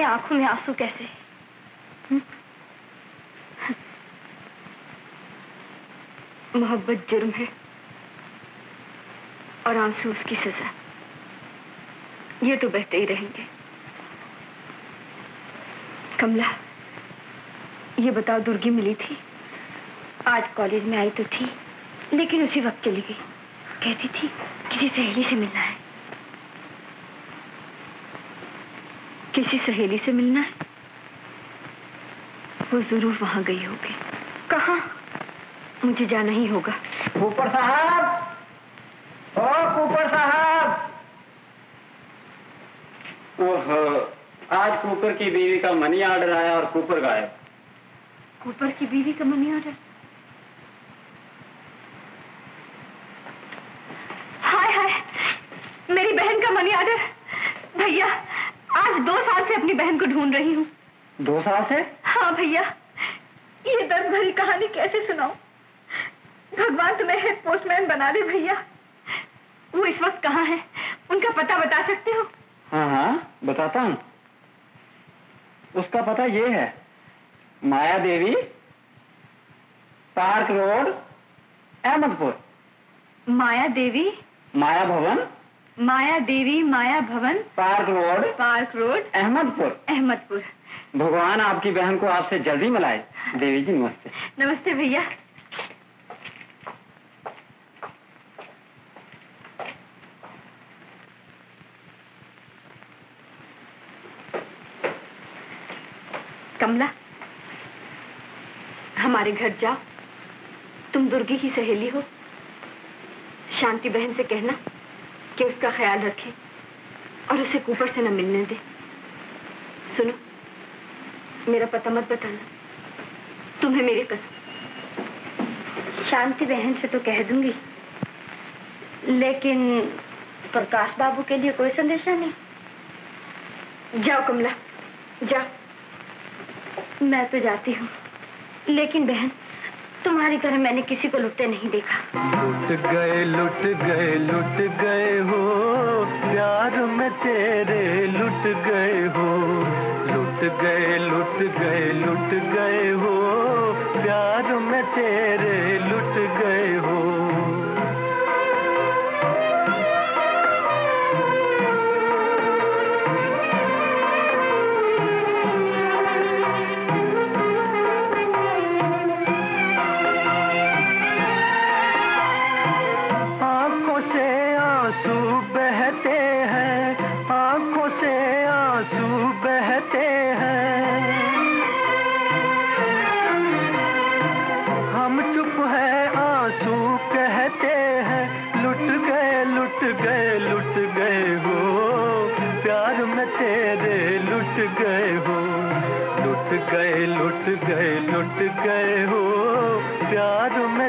देखिए आंखों में आंसू कैसे। मोहब्बत जुर्म है और आंसू उसकी सजा। ये तो बहते ही रहेंगे। कमला, ये बताओ दुर्गी मिली थी? आज कॉलेज में आई तो थी, लेकिन उसी वक्त चली गई। कहती थी किसी सहेली से मिलना है। किसी सहेली से मिलना है? वो जरूर वहां गई होगी। कहाँ? मुझे जाना ही होगा। कूपर साहब, ओ कूपर साहब। ओह, आज कूपर की बीवी का मनी ऑर्डर आया और कूपर गायब। कूपर की बीवी का मनी ऑर्डर? हाय हाय, मेरी बहन का मनी ऑर्डर। भैया, आज 2 साल से अपनी बहन को ढूंढ रही हूँ। 2 साल से? हाँ भैया, ये दर्द भरी कहानी कैसे सुनाऊं? भगवान तुम्हें हेड पोस्टमैन बना दे भैया। वो इस वक्त कहाँ है? उनका पता बता सकते हो? हाँ हाँ, बताता हूँ। उसका पता ये है, Maya Devi, park road, Ahmedpur. Maya Devi, Maya Bhavan. Maya Devi, Maya Bhavan, park road, park road, Ahmedpur. Ahmedpur. भगवान आपकी बहन को आपसे जल्दी मिलाए। देवी जी नमस्ते। नमस्ते भैया। कमला, हमारे घर जाओ। तुम दुर्गी की सहेली हो। शांति बहन से कहना कि उसका ख्याल रखें और उसे कूपर से न मिलने दे। सुनो, मेरा पता मत बताना, तुम्हें मेरी कसम। शांति बहन से तो कह दूंगी, लेकिन प्रकाश बाबू के लिए कोई संदेशा नहीं। जाओ कमला, जाओ। मैं तो जाती हूँ, लेकिन बहन, तुम्हारी तरह मैंने किसी को लुटते नहीं देखा। लुट गए, लुट गए, लुट गए हो प्यार में तेरे, लुट गए हो। लुट गए, लुट गए, लुट गए हो प्यार में तेरे, लुट गए हो। गए हो प्यार में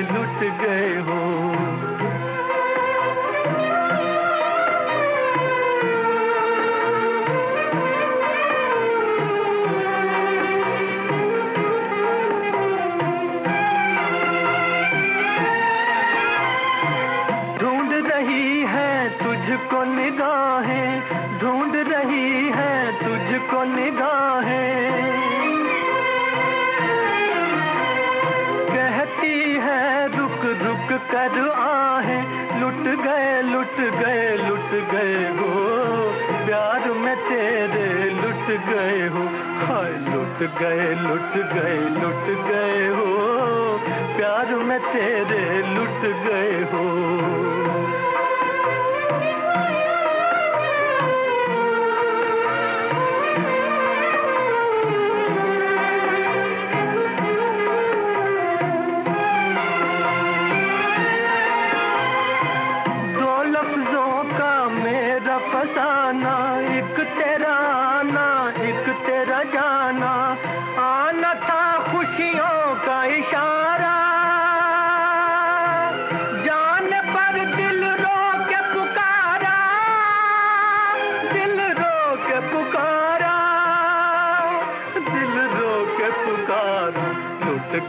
लुट गए हो। ढूंढ रही है तुझको निगाहें, ढूंढ रही है तुझको निगाहें। कर आहे, लुट गए, लुट गए, लुट गए हो प्यार में तेरे, लुट गए हो। हाय, लुट गए, लुट गए, लुट गए हो प्यार में तेरे, लुट गए हो।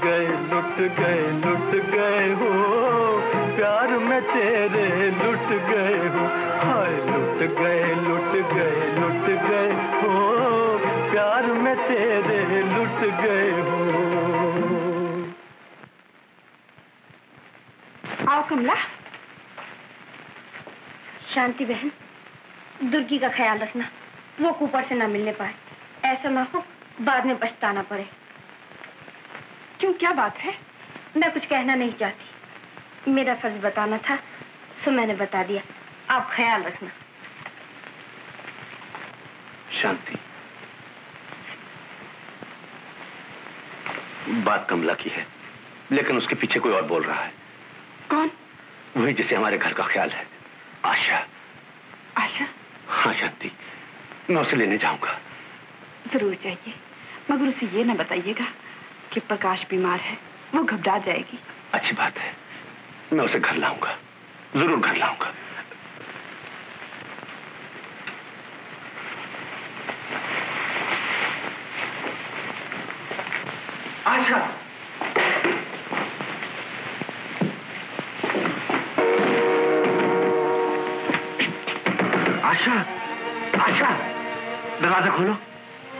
गए, लुट गए, लुट गए हो प्यार में तेरे लुट गए हो, हाय लुट गए लुट गए लुट गए हो, प्यार में तेरे लुट गए हो। आओ कमला। शांति बहन, दुर्गी का ख्याल रखना, वो कूपर से ना मिलने पाए, ऐसा ना हो बाद में पछताना पड़े। क्यों, क्या बात है? मैं कुछ कहना नहीं चाहती, मेरा फर्ज बताना था सो मैंने बता दिया। आप ख्याल रखना। शांति, बात कमला की है, लेकिन उसके पीछे कोई और बोल रहा है। कौन? वही जिसे हमारे घर का ख्याल है, आशा। आशा? हाँ शांति, मैं उसे लेने जाऊंगा। जरूर जाइए, मगर उसे ये ना बताइएगा कि प्रकाश बीमार है, वो घबरा जाएगी। अच्छी बात है, मैं उसे घर लाऊंगा, जरूर घर लाऊंगा। आशा, आशा, आशा, दरवाजा खोलो।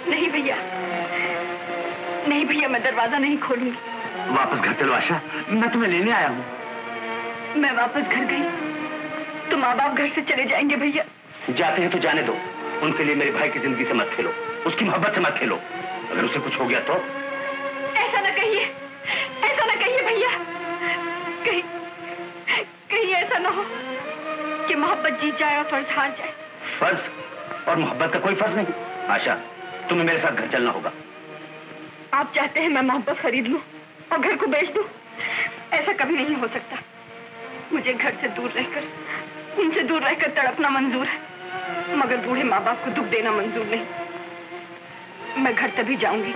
नहीं भैया, नहीं भैया, मैं दरवाजा नहीं खोलूंगी। वापस घर चलो आशा, मैं तुम्हें लेने आया हूँ। मैं वापस घर गई तो माँ बाप घर से चले जाएंगे भैया। जाते हैं तो जाने दो, उनके लिए मेरे भाई की जिंदगी से मत खेलो, उसकी मोहब्बत से मत खेलो। अगर उसे कुछ हो गया तो? ऐसा ना कहिए, ऐसा ना कहिए भैया, कहीं कहीं ऐसा ना हो कि मोहब्बत जीत जाए और फर्ज हार जाए। फर्ज और मोहब्बत का कोई फर्ज नहीं। आशा, तुम्हें मेरे साथ घर चलना होगा। आप चाहते हैं मैं मोहब्बत खरीद लूँ और घर को बेच दूं? ऐसा कभी नहीं हो सकता। मुझे घर से दूर रहकर, उनसे दूर रहकर तड़पना मंजूर है, मगर बूढ़े माँ बाप को दुख देना मंजूर नहीं। मैं घर तभी जाऊंगी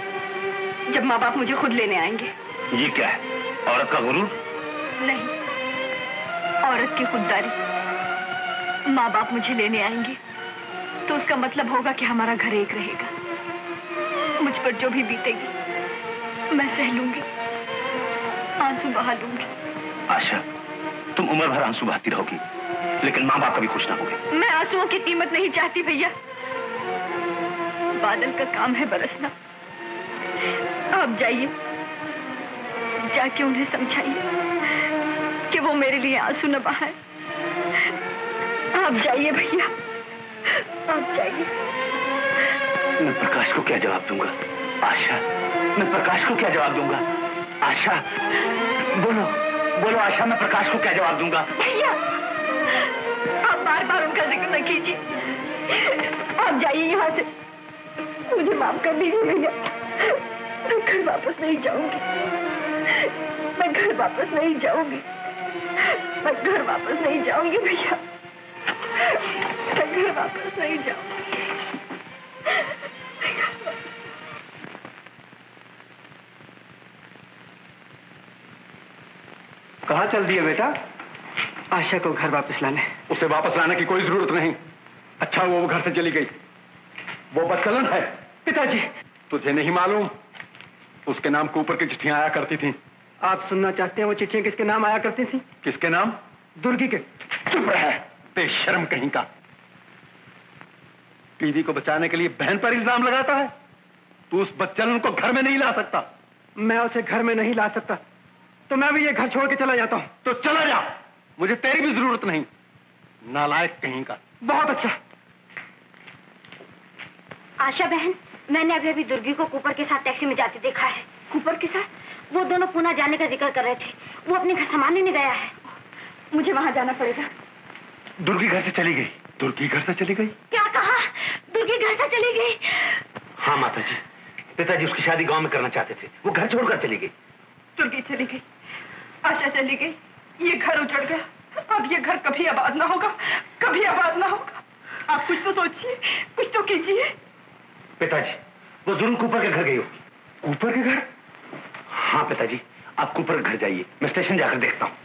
जब माँ बाप मुझे खुद लेने आएंगे। ये क्या है, औरत का गुरूर? नहीं, औरत की खुददारी। माँ बाप मुझे लेने आएंगे तो उसका मतलब होगा कि हमारा घर एक रहेगा। मुझ पर जो भी बीतेगी मैं सह लूंगी, आंसू बहा लूंगी। आशा, तुम उम्र भर आंसू बहाती रहोगी, लेकिन माँ बाप कभी खुश ना होंगे। मैं आंसुओं की कीमत नहीं चाहती भैया। बादल का काम है बरसना। आप जाइए, जाके उन्हें समझाइए कि वो मेरे लिए आंसू न बहाए। आप जाइए भैया, आप जाइए। मैं प्रकाश को क्या जवाब दूंगा आशा? मैं प्रकाश को क्या जवाब दूंगा आशा? बोलो बोलो आशा, मैं प्रकाश को क्या जवाब दूंगा? भैया, आप बार बार उनका जिक्र न कीजिए। आप जाइए यहाँ से, मुझे माफ कर दीजिए भैया। मैं घर वापस नहीं जाऊंगी, मैं घर वापस नहीं जाऊंगी, मैं घर वापस नहीं जाऊंगी भैया, मैं घर वापस नहीं जाऊंगी। कहाँ चल दिए बेटा? आशा को घर वापस लाने। उसे वापस लाने की कोई जरूरत नहीं। अच्छा हुआ वो घर से चली गई, वो बदकलन है। पिताजी, तुझे नहीं मालूम उसके नाम कूपर की चिट्ठियां आया करती थीं। आप सुनना चाहते हैं वो चिट्ठियां किसके नाम आया करती थीं? किसके नाम? दुर्गी के। चुप रह, बेशर्म कहीं का। दीदी को बचाने के लिए बहन पर इल्जाम लगाता है। तू उस बदचलन को घर में नहीं ला सकता। मैं उसे घर में नहीं ला सकता तो मैं भी ये घर छोड़ के चला जाता हूँ। तो चला जा, मुझे तेरी भी जरूरत नहीं, नालायक कहीं का। बहुत अच्छा। आशा बहन, मैंने अभी अभी दुर्गी को कूपर के साथ टैक्सी में जाते देखा है। कूपर के साथ? वो दोनों पुणे जाने का जिक्र कर रहे थे। वो अपने घर सामान लेने गया है, मुझे वहाँ जाना पड़ेगा। दुर्गी घर से चली गई? दुर्गी घर से चली गई? क्या कहा? दुर्गी घर से चली गई? हाँ माता जी, पिताजी उसकी शादी गाँव में करना चाहते थे, वो घर छोड़कर चली गई। दुर्गी चली गई, आशा चली गई, ये घर उजड़ गया। अब ये घर कभी आबाद ना होगा, कभी आबाद ना होगा। आप कुछ तो सोचिए, कुछ तो कीजिए। पिताजी, वो जरूर कूपर के घर गई होगी। कूपर के घर? हाँ पिताजी, आप कूपर के घर जाइए, मैं स्टेशन जाकर देखता हूँ।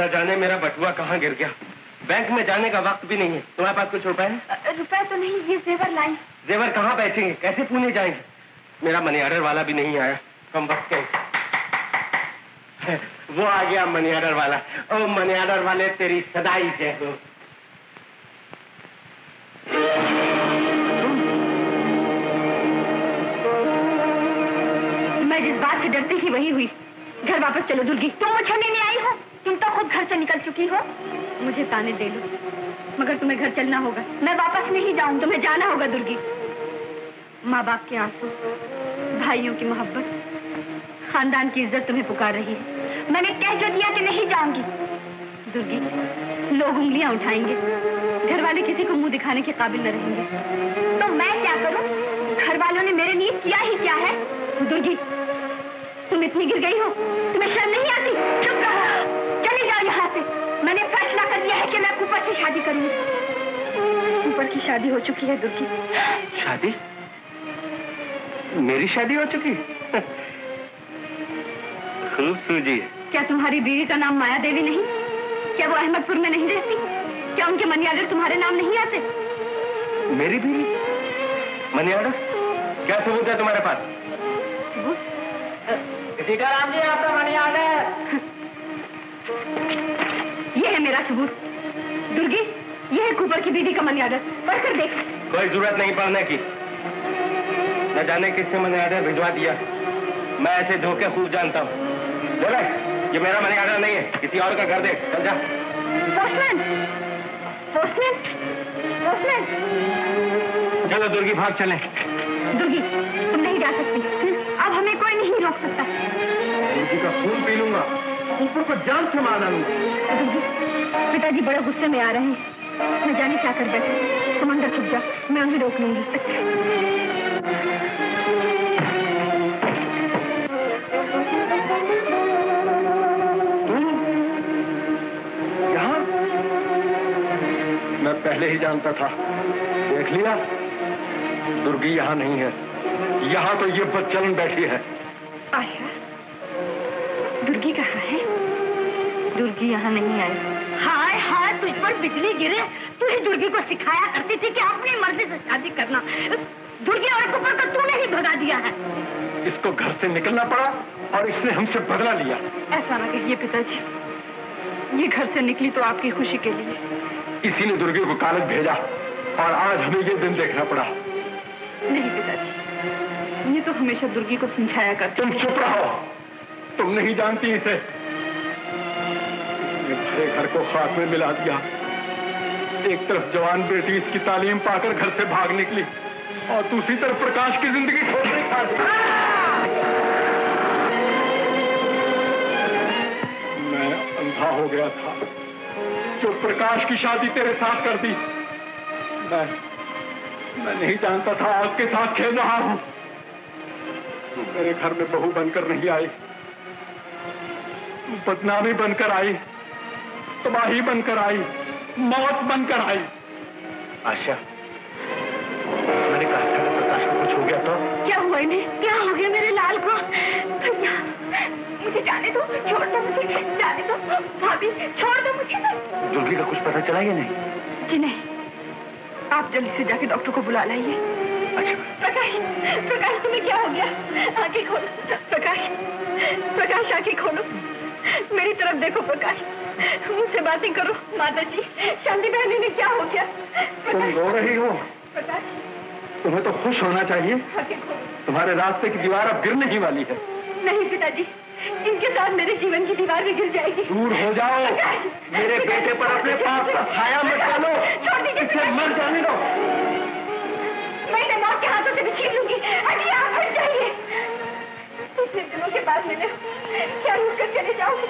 न जाने मेरा बटुआ कहाँ गिर गया। बैंक में जाने का वक्त भी नहीं है। तुम्हारे पास कुछ रुपए है? रुपए तो नहीं, ये जेवर लाई। जेवर कहाँ बेचेंगे, कैसे पुणे जाएंगे? मेरा मनी ऑर्डर वाला भी नहीं आया, हम बच गए। वो आ गया मनी ऑर्डर वाला। ओ मनी ऑर्डर वाले तेरी सदाई जय हो। मैं जिस बात से डरती थी वही हुई। घर वापस चलो दुर्गी। तुम मुझे नहीं आई हो, तुम तो खुद घर से निकल चुकी हो। मुझे ताने दे लो मगर तुम्हें घर चलना होगा। मैं वापस नहीं जाऊं, तुम्हें जाना होगा दुर्गी। माँ बाप के आंसू, भाइयों की मोहब्बत, खानदान की इज्जत तुम्हें पुकार रही है। मैंने कह जो दिया कि नहीं जाऊंगी। दुर्गी, लोग उंगलियां उठाएंगे, घर वाले किसी को मुंह दिखाने के काबिल न रहेंगे। तो मैं क्या करूं? घर वालों ने मेरे लिए किया ही क्या है। दुर्गी तुम इतनी गिर गई हो, तुम्हें शर्म नहीं आती? चुप रहो, चले जाओ यहाँ से। मैंने फैसला कर लिया है कि मैं कूपर से शादी करूंगी। कूपर की शादी हो चुकी है दुर्गी। शादी? मेरी शादी हो चुकी? खूब सूझी है। क्या तुम्हारी बीवी का नाम माया देवी नहीं? क्या वो अहमदपुर में नहीं रहती? क्या उनके मनी ऑर्डर तुम्हारे नाम नहीं आते? मेरी बीवी मनी ऑर्डर? क्या सबूत है तुम्हारे पास? सबूत? सीताराम जी आपका मनी ऑर्डर। ये है मेरा सबूत दुर्गी, ये है कूपर की बीवी का मनी ऑर्डर। पढ़कर देख। कोई जरूरत नहीं पढ़ने की। न जाने किससे मनी ऑर्डर भिजवा दिया। मैं ऐसे धोखे खूब जानता हूँ। बोले ये मेरा मनी ऑर्डर नहीं है, किसी और का घर दे। चल जा। Postman, postman, postman. चलो दुर्गी भाग चले। दुर्गी तुम नहीं जा सकती, अब हमें कोई नहीं रोक सकता। दुर्गी का खून पी लूंगा, ऊपर को जान से मार डालूंगा। दुर्गी पिताजी बड़े गुस्से में आ रहे हैं, न जाने क्या कर बैठे। तुम अंदर छुप जा, मैं उन्हें रोक लूंगी। मैं पहले ही जानता था। देख लिया दुर्गी यहाँ नहीं है, यहाँ तो ये बदचलन बैठी है। आशा, दुर्गी कहाँ है? दुर्गी यहाँ नहीं आई। हाय हाय, तुझ पर बिजली गिरे। तू ही दुर्गी को सिखाया करती थी कि अपनी मर्जी से शादी करना। दुर्गी और कुपर को तूने ही भगा दिया है। इसको घर से निकलना पड़ा और इसने हमसे बदला लिया। ऐसा ना कहिए पिताजी, ये घर से निकली तो आपकी खुशी के लिए। इसी ने दुर्गी को कालज भेजा और आज हमें ये दिन देखना पड़ा। नहीं पिताजी, ये तो हमेशा दुर्गी को समझाया करते। तुम चुप रहो, तुम नहीं जानती इसे। मेरे घर को खाक में मिला दिया। एक तरफ जवान बेटी इसकी तालीम पाकर घर से भाग निकली और दूसरी तरफ प्रकाश की जिंदगी ठोकरे खा दी। मैं अंधा हो गया था जो प्रकाश की शादी तेरे साथ कर दी। मैं नहीं जानता था आग के साथ खेल रहा हूँ। तू मेरे घर में बहू बनकर नहीं आई, तू बदनामी बनकर आई, तबाही बनकर आई, मौत बनकर आई। आशा, मैंने कहा था प्रकाश को कुछ हो गया तो? क्या हुआ इन्हें? क्या हो गया मेरे लाल को? मुझे जाने दो, छोड़ दो मुझे, जाने दो भाभी, छोड़ दो मुझे। दुर्गी का कुछ पता चला या नहीं? जी नहीं, आप जल्दी से जाके डॉक्टर को बुला लाइए। अच्छा प्रकाश, प्रकाश तुम्हें क्या हो गया? आंखें खोलो प्रकाश, प्रकाश आंखें खोलो, मेरी तरफ देखो प्रकाश, मुझसे बातें करो। माता जी, शांति बहन ने क्या हो गया? तुम रो रही हो प्रकाश, तुम्हें तो खुश होना चाहिए। तुम्हारे रास्ते की दीवार अब गिरने ही वाली है। नहीं पिताजी, इनके साथ मेरे जीवन की दीवार भी गिर जाएगी। दूर हो जाओ, मेरे बेटे पर अपने पाप का छाया मत डालो। छोड़ दीजिए, इसे मर जाने दो। मैं इन्हें मौत के हाथों से भी छीन लूंगी। अभी आप हट जाइए। इतने दिनों के बाद मैंने क्या रूठ कर चले जाओगे?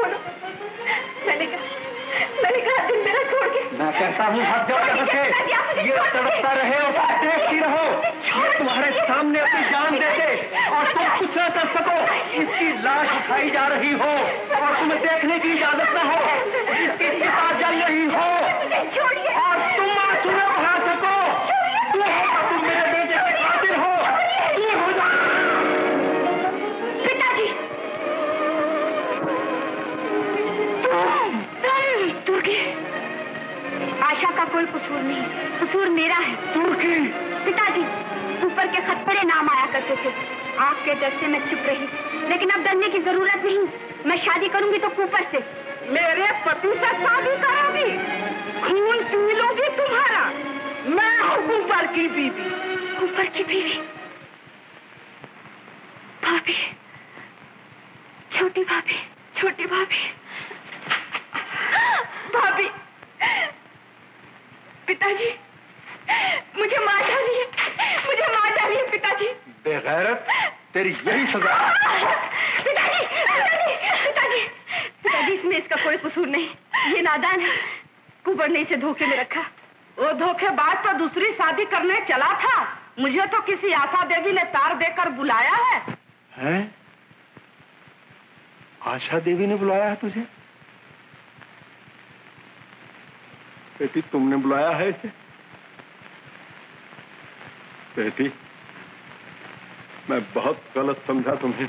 बोलो। मैंने कहा दिन मेरा छोड़ के। मैं कहता हूँ हट जाओ यहाँ से। ये तड़पता रहे और देखती रहो, ये तुम्हारे सामने अपनी जान दे दे और तुम कुछ न कर सको। इसकी लाश उठाई जा रही हो और तुम्हें देखने की इजाजत न हो। इसकी चिता जल रही हो और तुम आंसू न बहा सको। तुम मेरे बेटे के कातिल हो। दुर्गी, आशा का कोई कसूर नहीं, कसूर मेरा है। दुर्गी पिताजी, ऊपर के खत मेरे नाम आया करते थे। आपके डर से मैं चुप रही, लेकिन अब डरने की जरूरत नहीं। मैं शादी करूंगी तो कूपर से, मेरे पति से शादी करोगी, खून पी लोगी तुम्हारा। मैं हूँ कूपर की बीवी। कूपर की बीवी? भाभी, छोटी भाभी, छोटी भाभी। भाभी, पिताजी मुझे मार डालिए, मुझे मार डालिए पिताजी। बेगैरत, तेरी यही सजा। पिताजी, पिताजी, पिताजी, पिताजी, इसमें इसका कोई कसूर नहीं। ये नादान है, कुबर ने इसे धोखे में रखा। वो धोखेबाज तो दूसरी शादी करने चला था। मुझे तो किसी आशा देवी ने तार देकर बुलाया है। हैं? आशा देवी ने बुलाया है तुझे? बेटी, तुमने बुलाया है इसे? बेटी, मैं बहुत गलत समझा तुम्हें।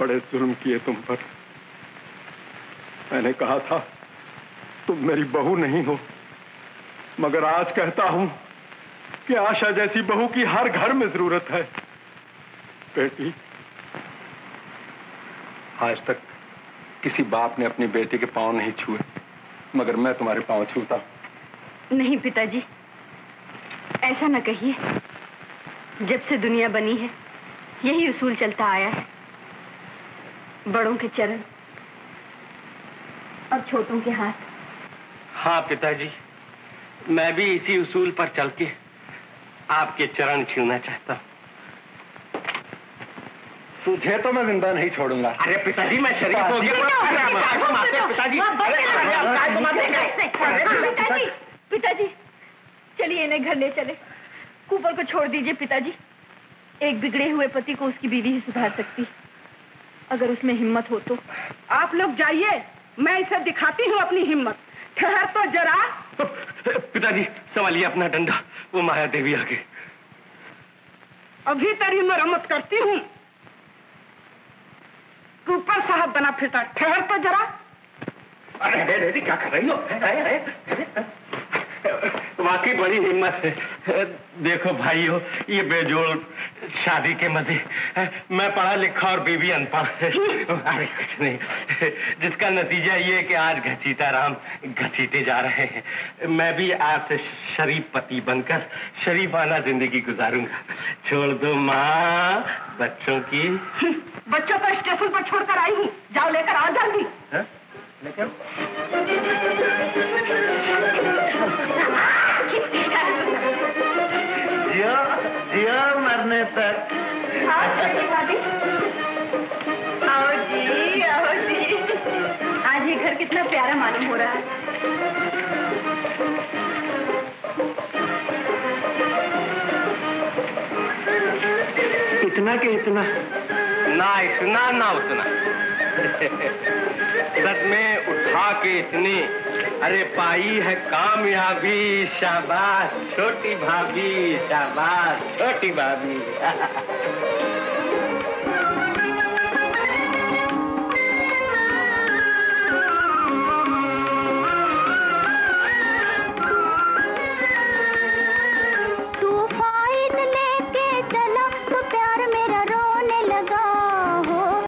बड़े जुर्म किए तुम पर। मैंने कहा था तुम मेरी बहू नहीं हो, मगर आज कहता हूं कि आशा जैसी बहू की हर घर में जरूरत है। बेटी, आज तक किसी बाप ने अपनी बेटी के पांव नहीं छुए, मगर मैं तुम्हारे पांव छूता। नहीं पिताजी, ऐसा न कहिए। जब से दुनिया बनी है यही उसूल चलता आया है, बड़ों के चरण और छोटों के हाथ। हाँ पिताजी, मैं भी इसी उसूल पर चल के आपके चरण छूना चाहता हूँ। तुझे तो मैं जिंदा नहीं छोड़ूंगा। अरे पिताजी, मैं शरीफ हो गया। पिताजी, पिताजी, पिताजी, चलिए इन्हें घर ले चले। कूपर को छोड़ दीजिए पिताजी। एक बिगड़े हुए पति को उसकी बीवी ही सुधार सकती, अगर उसमें हिम्मत हो तो। आप लोग जाइए, मैं इसे दिखाती हूँ अपनी हिम्मत। ठहर तो जरा। पिताजी, संभालिए अपना डंडा, वो माया देवी आ गई। अभी तेरी मरम्मत करती हूँ। कूपर साहब बना फिरता, ठहर तो जरा। अरे क्या कर रही हो? वाकई बड़ी हिम्मत है। देखो भाइयों, ये बेजोड़ शादी के मजे। मैं पढ़ा लिखा और बीवी अनपढ़। अरे कुछ नहीं, जिसका नतीजा ये कि आज घसीटा राम घसीटे जा रहे हैं। मैं भी आपसे शरीफ पति बनकर शरीफाना जिंदगी गुजारूंगा। छोड़ दो माँ बच्चों की। बच्चों को स्टेशन पर छोड़कर आई हूँ, जाओ लेकर आ जाऊंगी। जियो मरने तक। आओ जी, आओ जी। आज ये घर कितना प्यारा मालूम हो रहा है। इतना के इतना ना, इतना ना उतना। सच में उठा के इतनी। अरे पाई है कामयाबी। शाबाश छोटी भाभी, शाबाश छोटी भाभी।